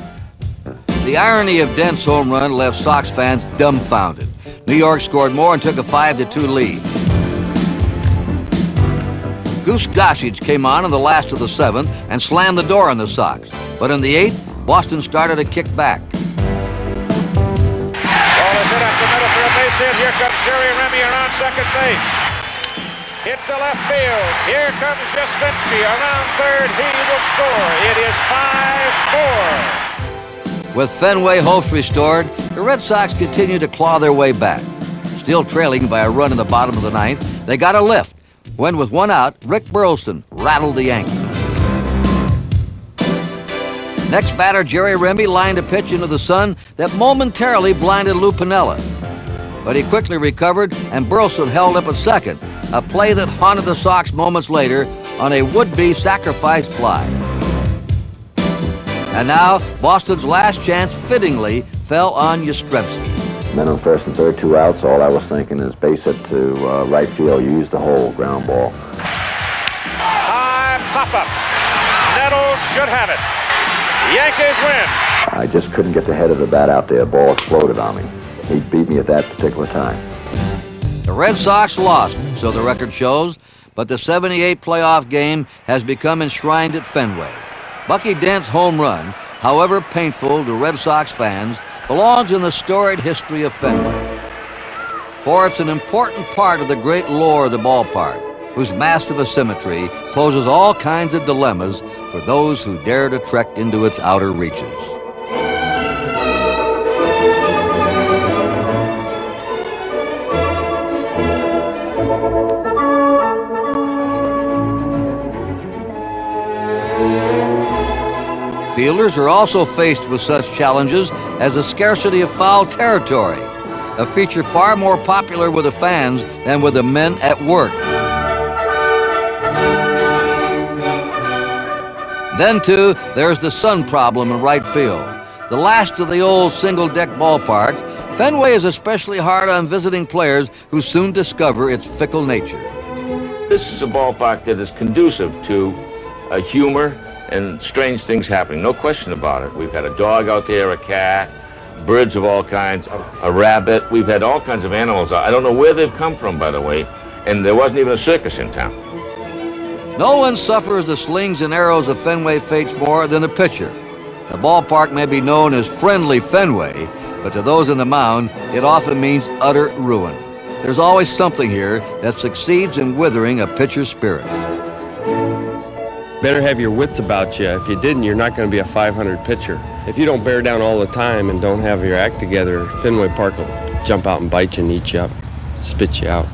The irony of Dent's home run left Sox fans dumbfounded. New York scored more and took a five to two lead. Goose Gossage came on in the last of the seventh and slammed the door on the Sox. But in the eighth, Boston started to kick back. Ball is hit up the middle for a base hit. Here comes Jerry Remy around second base. Hit to left field. Here comes Yastrzemski around third. He will score. It is five four. With Fenway hopes restored, the Red Sox continued to claw their way back. Still trailing by a run in the bottom of the ninth, they got a lift when, with one out, Rick Burleson rattled the Yankees. Next batter, Jerry Remy, lined a pitch into the sun that momentarily blinded Lou Piniella. But he quickly recovered, and Burleson held up a second, a play that haunted the Sox moments later on a would-be sacrifice fly. And now, Boston's last chance fittingly fell on Yastrzemski. Men on first and third, two outs. All I was thinking is base it to uh, right field. Use the whole ground ball. High pop-up. Nettles should have it. Yankees win. I just couldn't get the head of the bat out there. Ball exploded on me. He beat me at that particular time. The Red Sox lost, so the record shows, but the seventy-eight playoff game has become enshrined at Fenway. Bucky Dent's home run, however painful to Red Sox fans, belongs in the storied history of Fenway. For it's an important part of the great lore of the ballpark, whose massive asymmetry poses all kinds of dilemmas for those who dare to trek into its outer reaches. Fielders are also faced with such challenges as the scarcity of foul territory, a feature far more popular with the fans than with the men at work. Then, too, there's the sun problem in right field. The last of the old single-deck ballparks, Fenway is especially hard on visiting players who soon discover its fickle nature. This is a ballpark that is conducive to uh, humor, and strange things happening, no question about it. We've had a dog out there, a cat, birds of all kinds, a rabbit. We've had all kinds of animals. I don't know where they've come from, by the way, and there wasn't even a circus in town. No one suffers the slings and arrows of Fenway fates more than the pitcher. The ballpark may be known as friendly Fenway, but to those in the mound, it often means utter ruin. There's always something here that succeeds in withering a pitcher's spirit. Better have your wits about you. If you didn't, you're not going to be a five hundred pitcher. If you don't bear down all the time and don't have your act together, Fenway Park will jump out and bite you and eat you up, spit you out.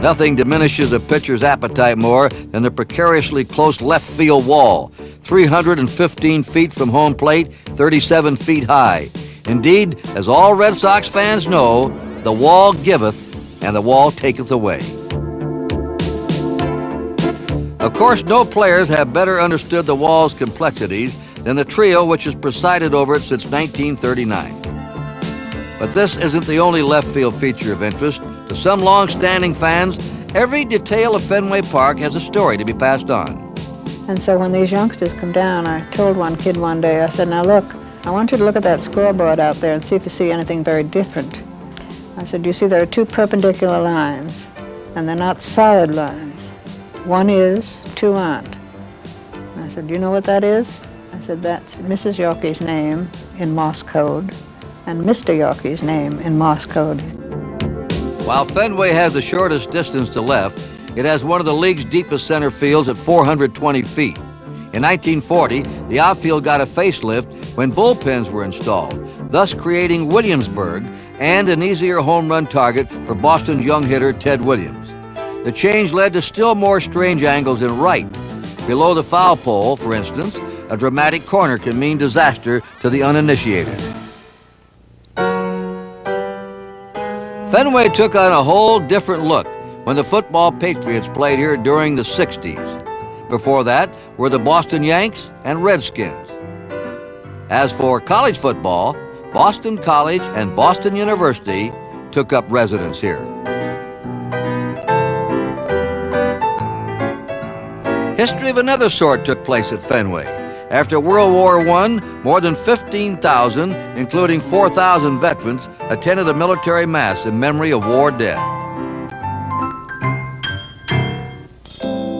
Nothing diminishes a pitcher's appetite more than the precariously close left field wall, three hundred fifteen feet from home plate, thirty-seven feet high. Indeed, as all Red Sox fans know, the wall giveth and the wall taketh away. Of course, no players have better understood the wall's complexities than the trio which has presided over it since nineteen thirty-nine. But this isn't the only left field feature of interest. To some long-standing fans, every detail of Fenway Park has a story to be passed on. And so when these youngsters come down, I told one kid one day, I said, now look, I want you to look at that scoreboard out there and see if you see anything very different. I said, you see there are two perpendicular lines, and they're not solid lines. One is, two aren't. And I said, do you know what that is? I said, that's Missus Yawkey's name in Morse code and Mister Yawkey's name in Morse code. While Fenway has the shortest distance to left, it has one of the league's deepest center fields at four hundred twenty feet. In nineteen forty, the outfield got a facelift when bullpens were installed, thus creating Williamsburg and an easier home run target for Boston's young hitter Ted Williams. The change led to still more strange angles in right. Below the foul pole, for instance, a dramatic corner can mean disaster to the uninitiated. Fenway took on a whole different look when the football Patriots played here during the sixties. Before that were the Boston Yanks and Redskins. As for college football, Boston College and Boston University took up residence here. History of another sort took place at Fenway. After World War One, more than fifteen thousand, including four thousand veterans, attended a military mass in memory of war dead.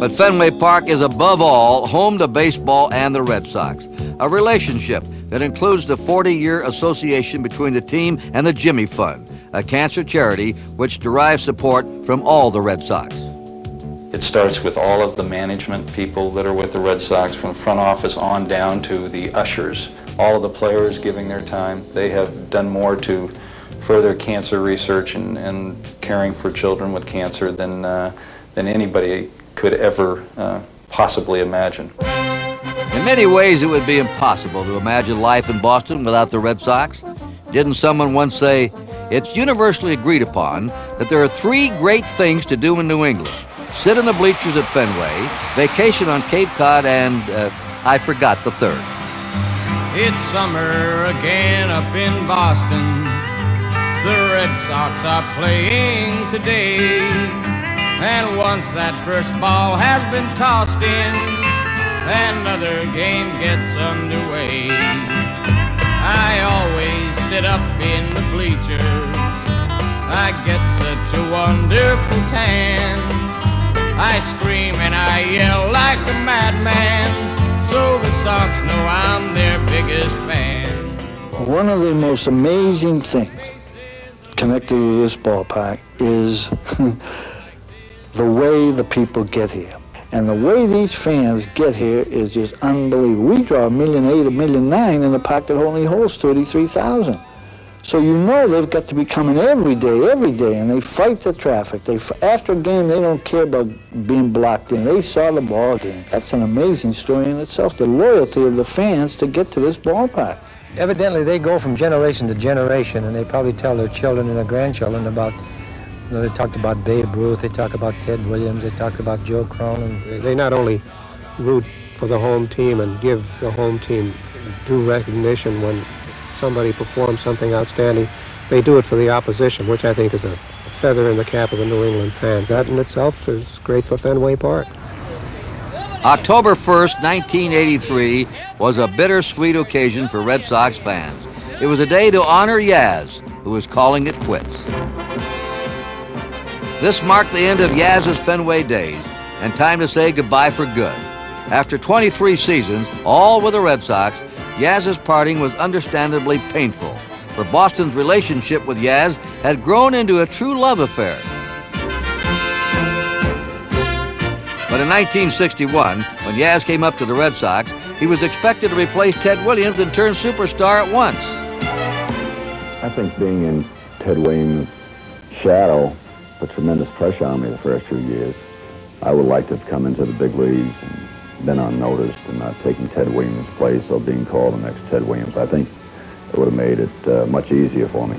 But Fenway Park is above all home to baseball and the Red Sox, a relationship that includes the forty-year association between the team and the Jimmy Fund, a cancer charity which derives support from all the Red Sox. It starts with all of the management people that are with the Red Sox, from front office on down to the ushers. All of the players giving their time. They have done more to further cancer research and, and caring for children with cancer than, uh, than anybody could ever uh, possibly imagine. In many ways, it would be impossible to imagine life in Boston without the Red Sox. Didn't someone once say, it's universally agreed upon that there are three great things to do in New England. Sit in the bleachers at Fenway, vacation on Cape Cod, and uh, I forgot the third. It's summer again up in Boston. The Red Sox are playing today. And once that first ball has been tossed in, another game gets underway. I always sit up in the bleachers. I get such a wonderful tan. I scream and I yell like a madman. So the Sox know I'm their biggest fan. One of the most amazing things connected with this ballpark is the way the people get here. And the way these fans get here is just unbelievable. We draw a million eight, a million nine in a park that only holds thirty-three thousand. So you know they've got to be coming every day, every day, and they fight the traffic. They, after a game, they don't care about being blocked in. They saw the ball game. That's an amazing story in itself, the loyalty of the fans to get to this ballpark. Evidently, they go from generation to generation, and they probably tell their children and their grandchildren about, you know, they talked about Babe Ruth, they talk about Ted Williams, they talked about Joe Cronin. They not only root for the home team and give the home team due recognition when somebody performs something outstanding, they do it for the opposition, which I think is a feather in the cap of the New England fans. That in itself is great for Fenway Park. October first, nineteen eighty-three was a bittersweet occasion for Red Sox fans. It was a day to honor Yaz, who was calling it quits. This marked the end of Yaz's Fenway days and time to say goodbye for good. After twenty-three seasons, all with the Red Sox, Yaz's parting was understandably painful, for Boston's relationship with Yaz had grown into a true love affair. But in nineteen sixty-one, when Yaz came up to the Red Sox, he was expected to replace Ted Williams and turn superstar at once. I think being in Ted Williams' shadow put tremendous pressure on me the first few years. I would like to have come into the big leagues and been unnoticed and not taking Ted Williams' place or being called the next Ted Williams. I think it would have made it uh, much easier for me.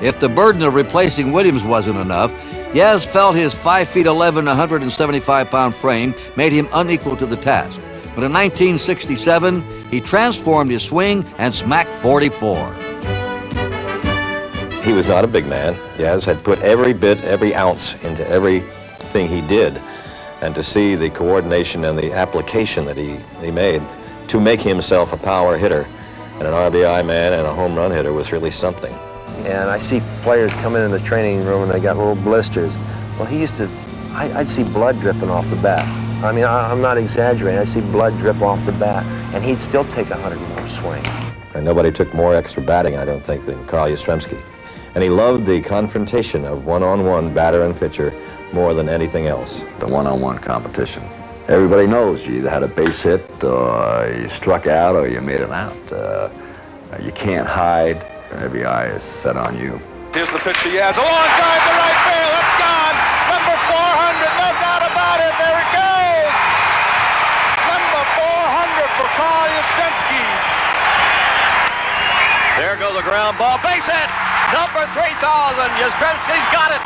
If the burden of replacing Williams wasn't enough, Yaz felt his five feet eleven, one hundred seventy-five pound frame made him unequal to the task. But in nineteen sixty-seven, he transformed his swing and smacked forty-four. He was not a big man. Yaz had put every bit, every ounce into everything he did. And to see the coordination and the application that he, he made to make himself a power hitter and an R B I man and a home run hitter was really something. And I see players come in in the training room and they got little blisters. Well, he used to, I, I'd see blood dripping off the bat. I mean, I, I'm not exaggerating. I see blood drip off the bat, and he'd still take a hundred more swings. And nobody took more extra batting, I don't think, than Carl Yastrzemski. And he loved the confrontation of one-on-one batter and pitcher more than anything else. The one-on-one competition. Everybody knows you either had a base hit, or you struck out, or you made an out. Uh, you can't hide. Every eye is set on you. Here's the pitch to Yaz. Alongside the right field. It's gone. Number four hundred. No doubt about it. There it goes. Number four hundred for Carl Yastrzemski. There goes the ground ball. Base hit. Number three thousand. Yastrzemski's got it.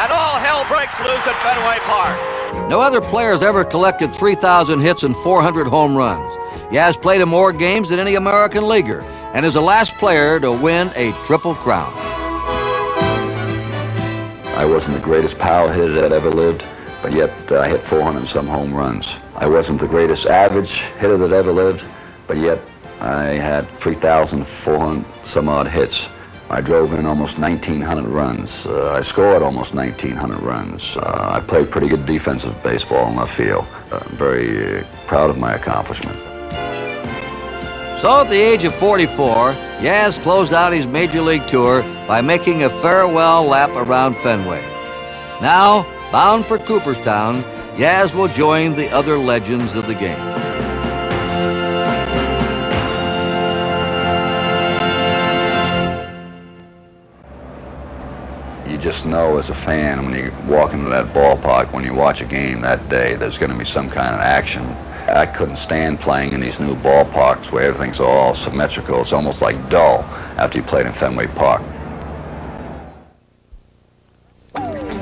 And all hell breaks loose at Fenway Park. No other players ever collected three thousand hits and four hundred home runs. Yaz played in more games than any American leaguer and is the last player to win a triple crown. I wasn't the greatest power hitter that ever lived, but yet uh, I hit four hundred and some home runs. I wasn't the greatest average hitter that ever lived, but yet I had three thousand four hundred some odd hits. I drove in almost nineteen hundred runs. Uh, I scored almost nineteen hundred runs. Uh, I played pretty good defensive baseball in left field. Uh, I'm very uh, proud of my accomplishment. So at the age of forty-four, Yaz closed out his major league tour by making a farewell lap around Fenway. Now, bound for Cooperstown, Yaz will join the other legends of the game. Just know as a fan, when you walk into that ballpark, when you watch a game that day, there's going to be some kind of action. I couldn't stand playing in these new ballparks where everything's all symmetrical. It's almost like dull after you played in Fenway Park.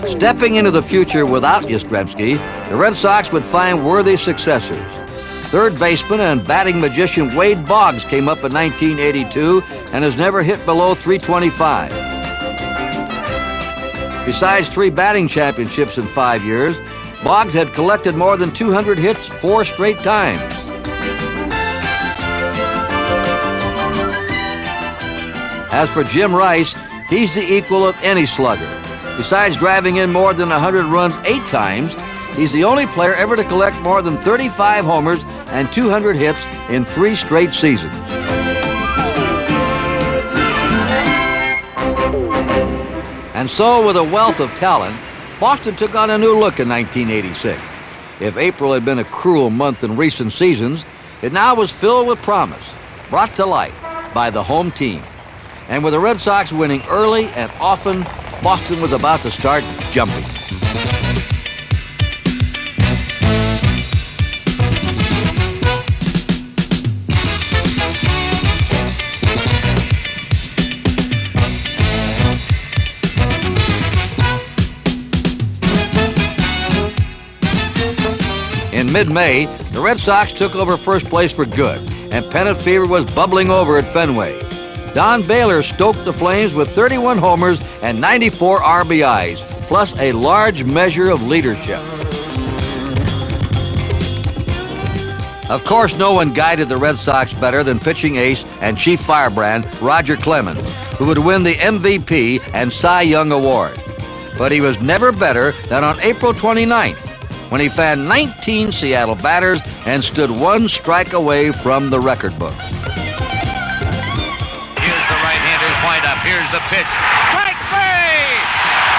Stepping into the future without Yastrzemski, the Red Sox would find worthy successors. Third baseman and batting magician Wade Boggs came up in nineteen eighty-two and has never hit below three twenty-five. Besides three batting championships in five years, Boggs had collected more than two hundred hits four straight times. As for Jim Rice, he's the equal of any slugger. Besides driving in more than one hundred runs eight times, he's the only player ever to collect more than thirty-five homers and two hundred hits in three straight seasons. And so, with a wealth of talent, Boston took on a new look in nineteen eighty-six. If April had been a cruel month in recent seasons, it now was filled with promise, brought to life by the home team. And with the Red Sox winning early and often, Boston was about to start jumping. In mid-May, the Red Sox took over first place for good, and pennant fever was bubbling over at Fenway. Don Baylor stoked the flames with thirty-one homers and ninety-four R B Is, plus a large measure of leadership. Of course, no one guided the Red Sox better than pitching ace and chief firebrand Roger Clemens, who would win the M V P and Cy Young Award. But he was never better than on April twenty-ninth, when he fanned nineteen Seattle batters and stood one strike away from the record books. Here's the pitch. Strike three!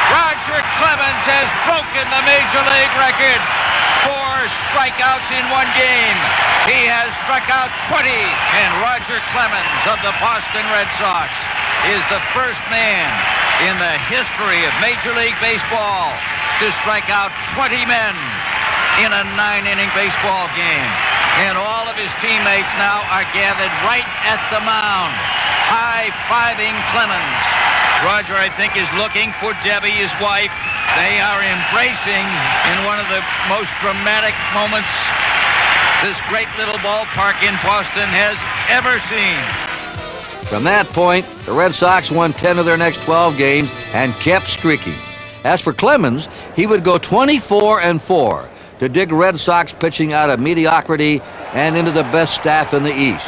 Roger Clemens has broken the Major League record. Four strikeouts in one game. He has struck out twenty, and Roger Clemens of the Boston Red Sox is the first man in the history of Major League Baseball to strike out twenty men in a nine-inning baseball game. And all of his teammates now are gathered right at the mound, high-fiving Clemens. Roger, I think, is looking for Debbie, his wife. They are embracing in one of the most dramatic moments this great little ballpark in Boston has ever seen. From that point, the Red Sox won ten of their next twelve games and kept streaking. As for Clemens, he would go twenty-four and four to dig Red Sox pitching out of mediocrity and into the best staff in the East.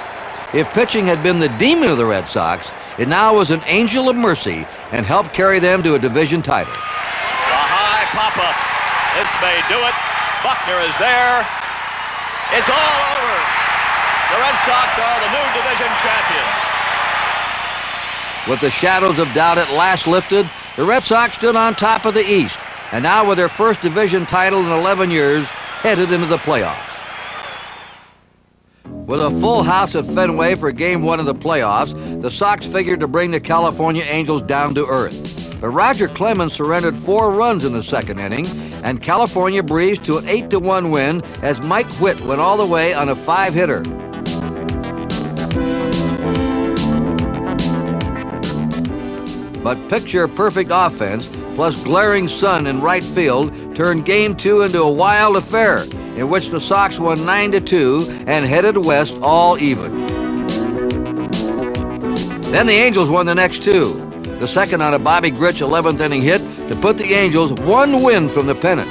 If pitching had been the demon of the Red Sox, it now was an angel of mercy and helped carry them to a division title. A high pop-up. This may do it. Buckner is there. It's all over. The Red Sox are the new division champions. With the shadows of doubt at last lifted, the Red Sox stood on top of the East, and now with their first division title in eleven years, headed into the playoffs. With a full house at Fenway for game one of the playoffs, the Sox figured to bring the California Angels down to earth. But Roger Clemens surrendered four runs in the second inning, and California breezed to an eight to one win as Mike Witt went all the way on a five-hitter. But picture-perfect offense, plus glaring sun in right field, turned game two into a wild affair, in which the Sox won nine to two and headed west all even. Then the Angels won the next two, the second on a Bobby Gritch eleventh inning hit to put the Angels one win from the pennant.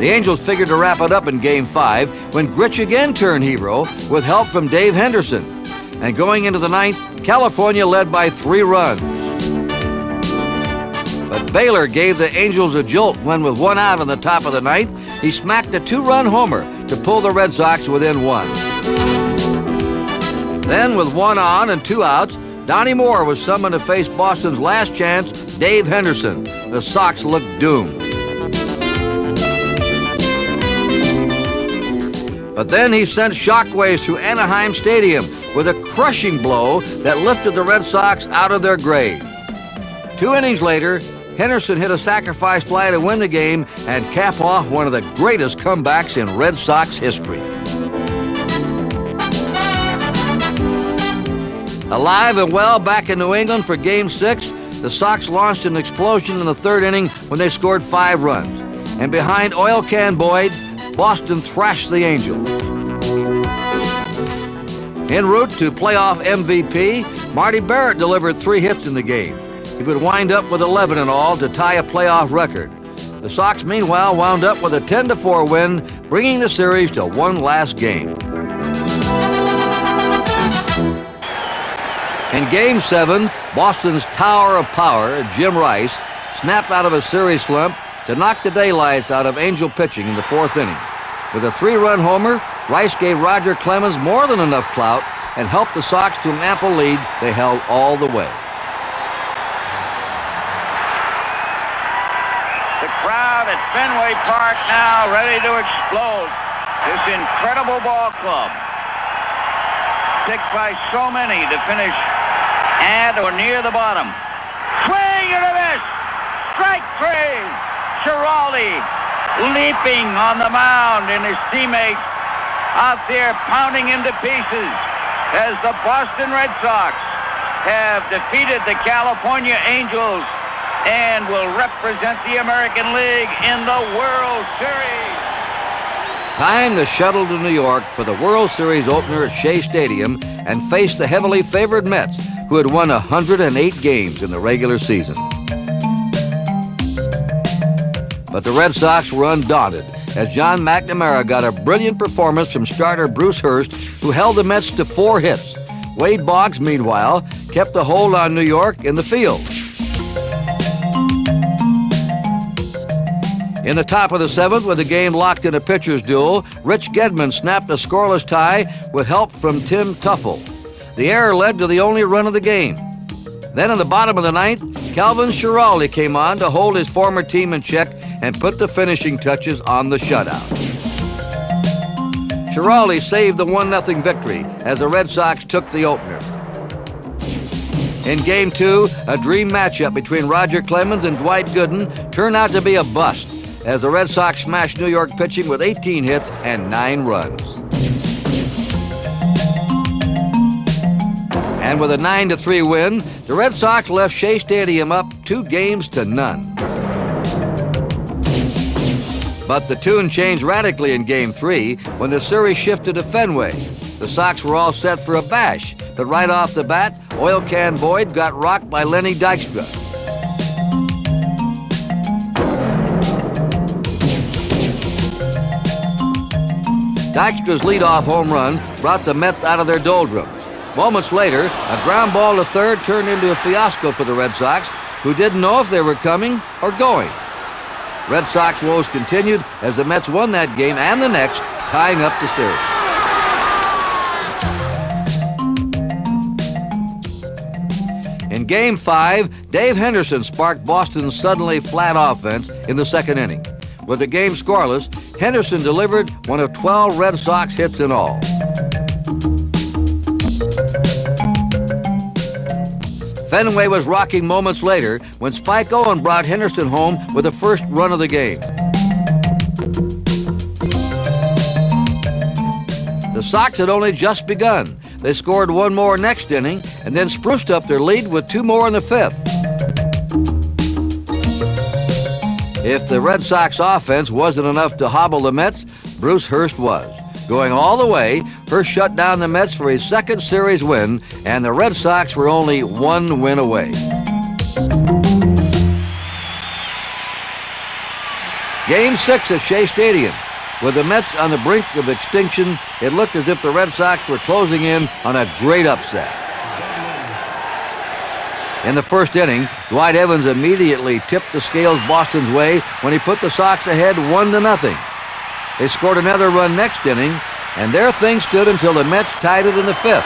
The Angels figured to wrap it up in game five when Gritch again turned hero with help from Dave Henderson. And going into the ninth, California led by three runs. But Baylor gave the Angels a jolt when, with one out in the top of the ninth, he smacked a two-run homer to pull the Red Sox within one. Then, with one on and two outs, Donnie Moore was summoned to face Boston's last chance, Dave Henderson. The Sox looked doomed. But then he sent shockwaves through Anaheim Stadium with a crushing blow that lifted the Red Sox out of their grave. Two innings later, Henderson hit a sacrifice fly to win the game and cap off one of the greatest comebacks in Red Sox history. Alive and well back in New England for Game six, the Sox launched an explosion in the third inning when they scored five runs. And behind Oil Can Boyd, Boston thrashed the Angels. En route to playoff M V P, Marty Barrett delivered three hits in the game. He would wind up with eleven in all to tie a playoff record. The Sox, meanwhile, wound up with a ten to four win, bringing the series to one last game. In Game seven, Boston's Tower of Power, Jim Rice, snapped out of a series slump to knock the daylights out of Angel pitching in the fourth inning. With a three-run homer, Rice gave Roger Clemens more than enough clout and helped the Sox to an ample lead they held all the way. The crowd at Fenway Park now ready to explode. This incredible ball club, picked by so many to finish at or near the bottom. Swing and a miss! Strike three! Giraldi leaping on the mound, and his teammates out there pounding into pieces as the Boston Red Sox have defeated the California Angels and will represent the American League in the World Series. Time to shuttle to New York for the World Series opener at Shea Stadium and face the heavily favored Mets, who had won one hundred eight games in the regular season. But the Red Sox were undaunted as John McNamara got a brilliant performance from starter Bruce Hurst, who held the Mets to four hits. Wade Boggs, meanwhile, kept the hold on New York in the field. In the top of the seventh, with the game locked in a pitcher's duel, Rich Gedman snapped a scoreless tie with help from Tim Tuffle. The error led to the only run of the game. Then in the bottom of the ninth, Calvin Ciraldi came on to hold his former team in check and put the finishing touches on the shutout. Ciraldi saved the one nothing victory as the Red Sox took the opener. In Game two, a dream matchup between Roger Clemens and Dwight Gooden turned out to be a bust as the Red Sox smashed New York pitching with eighteen hits and nine runs. And with a nine to three win, the Red Sox left Shea Stadium up two games to none. But the tune changed radically in Game three when the series shifted to Fenway. The Sox were all set for a bash, but right off the bat, Oil Can Boyd got rocked by Lenny Dykstra. Dykstra's leadoff home run brought the Mets out of their doldrums. Moments later, a ground ball to third turned into a fiasco for the Red Sox, who didn't know if they were coming or going. Red Sox woes continued as the Mets won that game and the next, tying up the series. In Game five, Dave Henderson sparked Boston's suddenly flat offense in the second inning. With the game scoreless, Henderson delivered one of twelve Red Sox hits in all. Fenway was rocking moments later when Spike Owen brought Henderson home with the first run of the game. The Sox had only just begun. They scored one more next inning and then spruced up their lead with two more in the fifth. If the Red Sox offense wasn't enough to hobble the Mets, Bruce Hurst was. Going all the way, Hurst shut down the Mets for his second series win, and the Red Sox were only one win away. Game six at Shea Stadium. With the Mets on the brink of extinction, it looked as if the Red Sox were closing in on a great upset. In the first inning, Dwight Evans immediately tipped the scales Boston's way when he put the Sox ahead one to nothing. They scored another run next inning, and their thing stood until the Mets tied it in the fifth.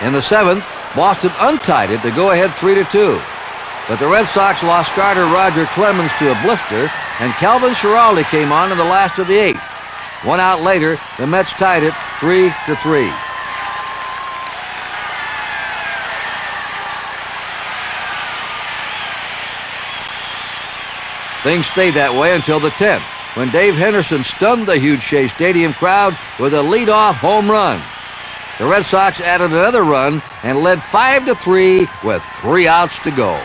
In the seventh, Boston untied it to go ahead three to two. But the Red Sox lost starter Roger Clemens to a blister, and Calvin Ciraldi came on in the last of the eighth. One out later, the Mets tied it three to three. Things stayed that way until the tenth, when Dave Henderson stunned the huge Shea Stadium crowd with a leadoff home run. The Red Sox added another run and led five to three with three outs to go.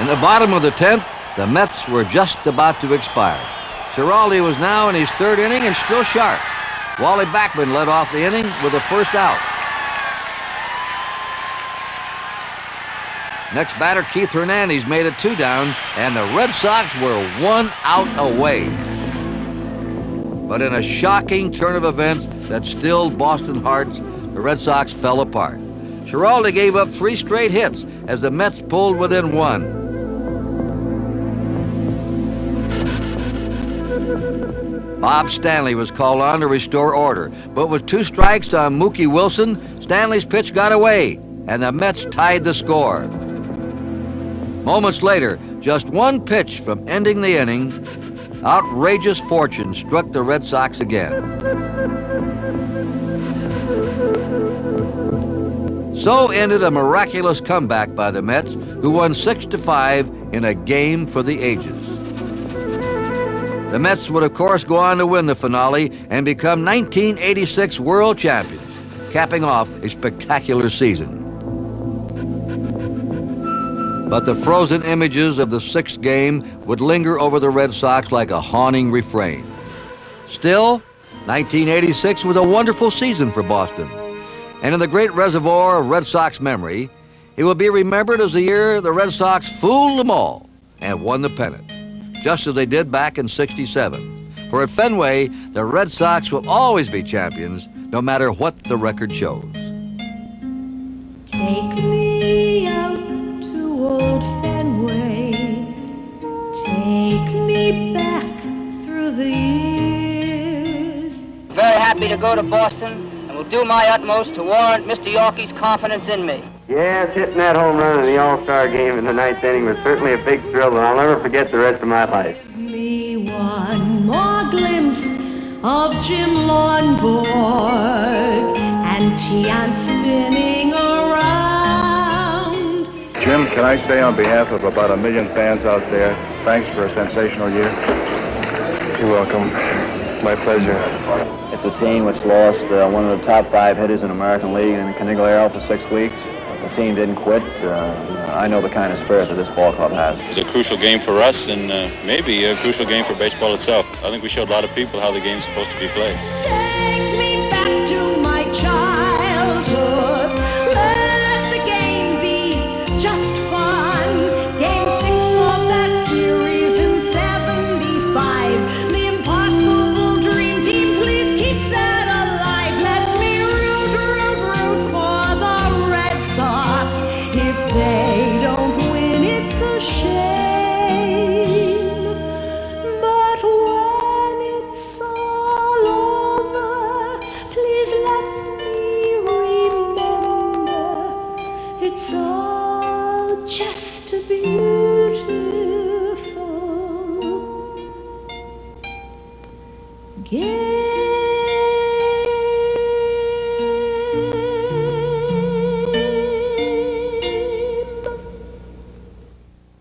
In the bottom of the tenth, the Mets were just about to expire. Ciraldi was now in his third inning and still sharp. Wally Backman led off the inning with a first out. Next batter, Keith Hernandez, made it two down, and the Red Sox were one out away. But in a shocking turn of events that stilled Boston hearts, the Red Sox fell apart. Ciraldi gave up three straight hits as the Mets pulled within one. Bob Stanley was called on to restore order, but with two strikes on Mookie Wilson, Stanley's pitch got away, and the Mets tied the score. Moments later, just one pitch from ending the inning, outrageous fortune struck the Red Sox again. So ended a miraculous comeback by the Mets, who won six to five in a game for the ages. The Mets would, of course, go on to win the finale and become nineteen eighty-six world champions, capping off a spectacular season. But the frozen images of the sixth game would linger over the Red Sox like a haunting refrain. Still, nineteen eighty-six was a wonderful season for Boston. And in the great reservoir of Red Sox memory, it will be remembered as the year the Red Sox fooled them all and won the pennant, just as they did back in sixty-seven. For at Fenway, the Red Sox will always be champions, no matter what the record shows. Take me out to old Fenway. Take me back through the years. Very happy to go to Boston, and will do my utmost to warrant Mister Yawkey's confidence in me. Yes, hitting that home run in the All-Star game in the ninth inning was certainly a big thrill, and I'll never forget the rest of my life. Give me one more glimpse of Jim Lomberg and Tian spinning around. Jim, can I say on behalf of about a million fans out there, thanks for a sensational year. You're welcome. It's my pleasure. It's a team which lost uh, one of the top five hitters in American League in Conigliaro for six weeks. The team didn't quit. Uh, I know the kind of spirit that this ball club has. It's a crucial game for us, and uh, maybe a crucial game for baseball itself. I think we showed a lot of people how the game's supposed to be played. Take me back to my childhood. Let the game be just fun. Game six of that series in seventy-five. The impossible dream team, please keep that alive. Let me root, root, root for the Red Sox. If they don't win, it's a shame. But when it's all over, please let me remember it's all just beautiful. Give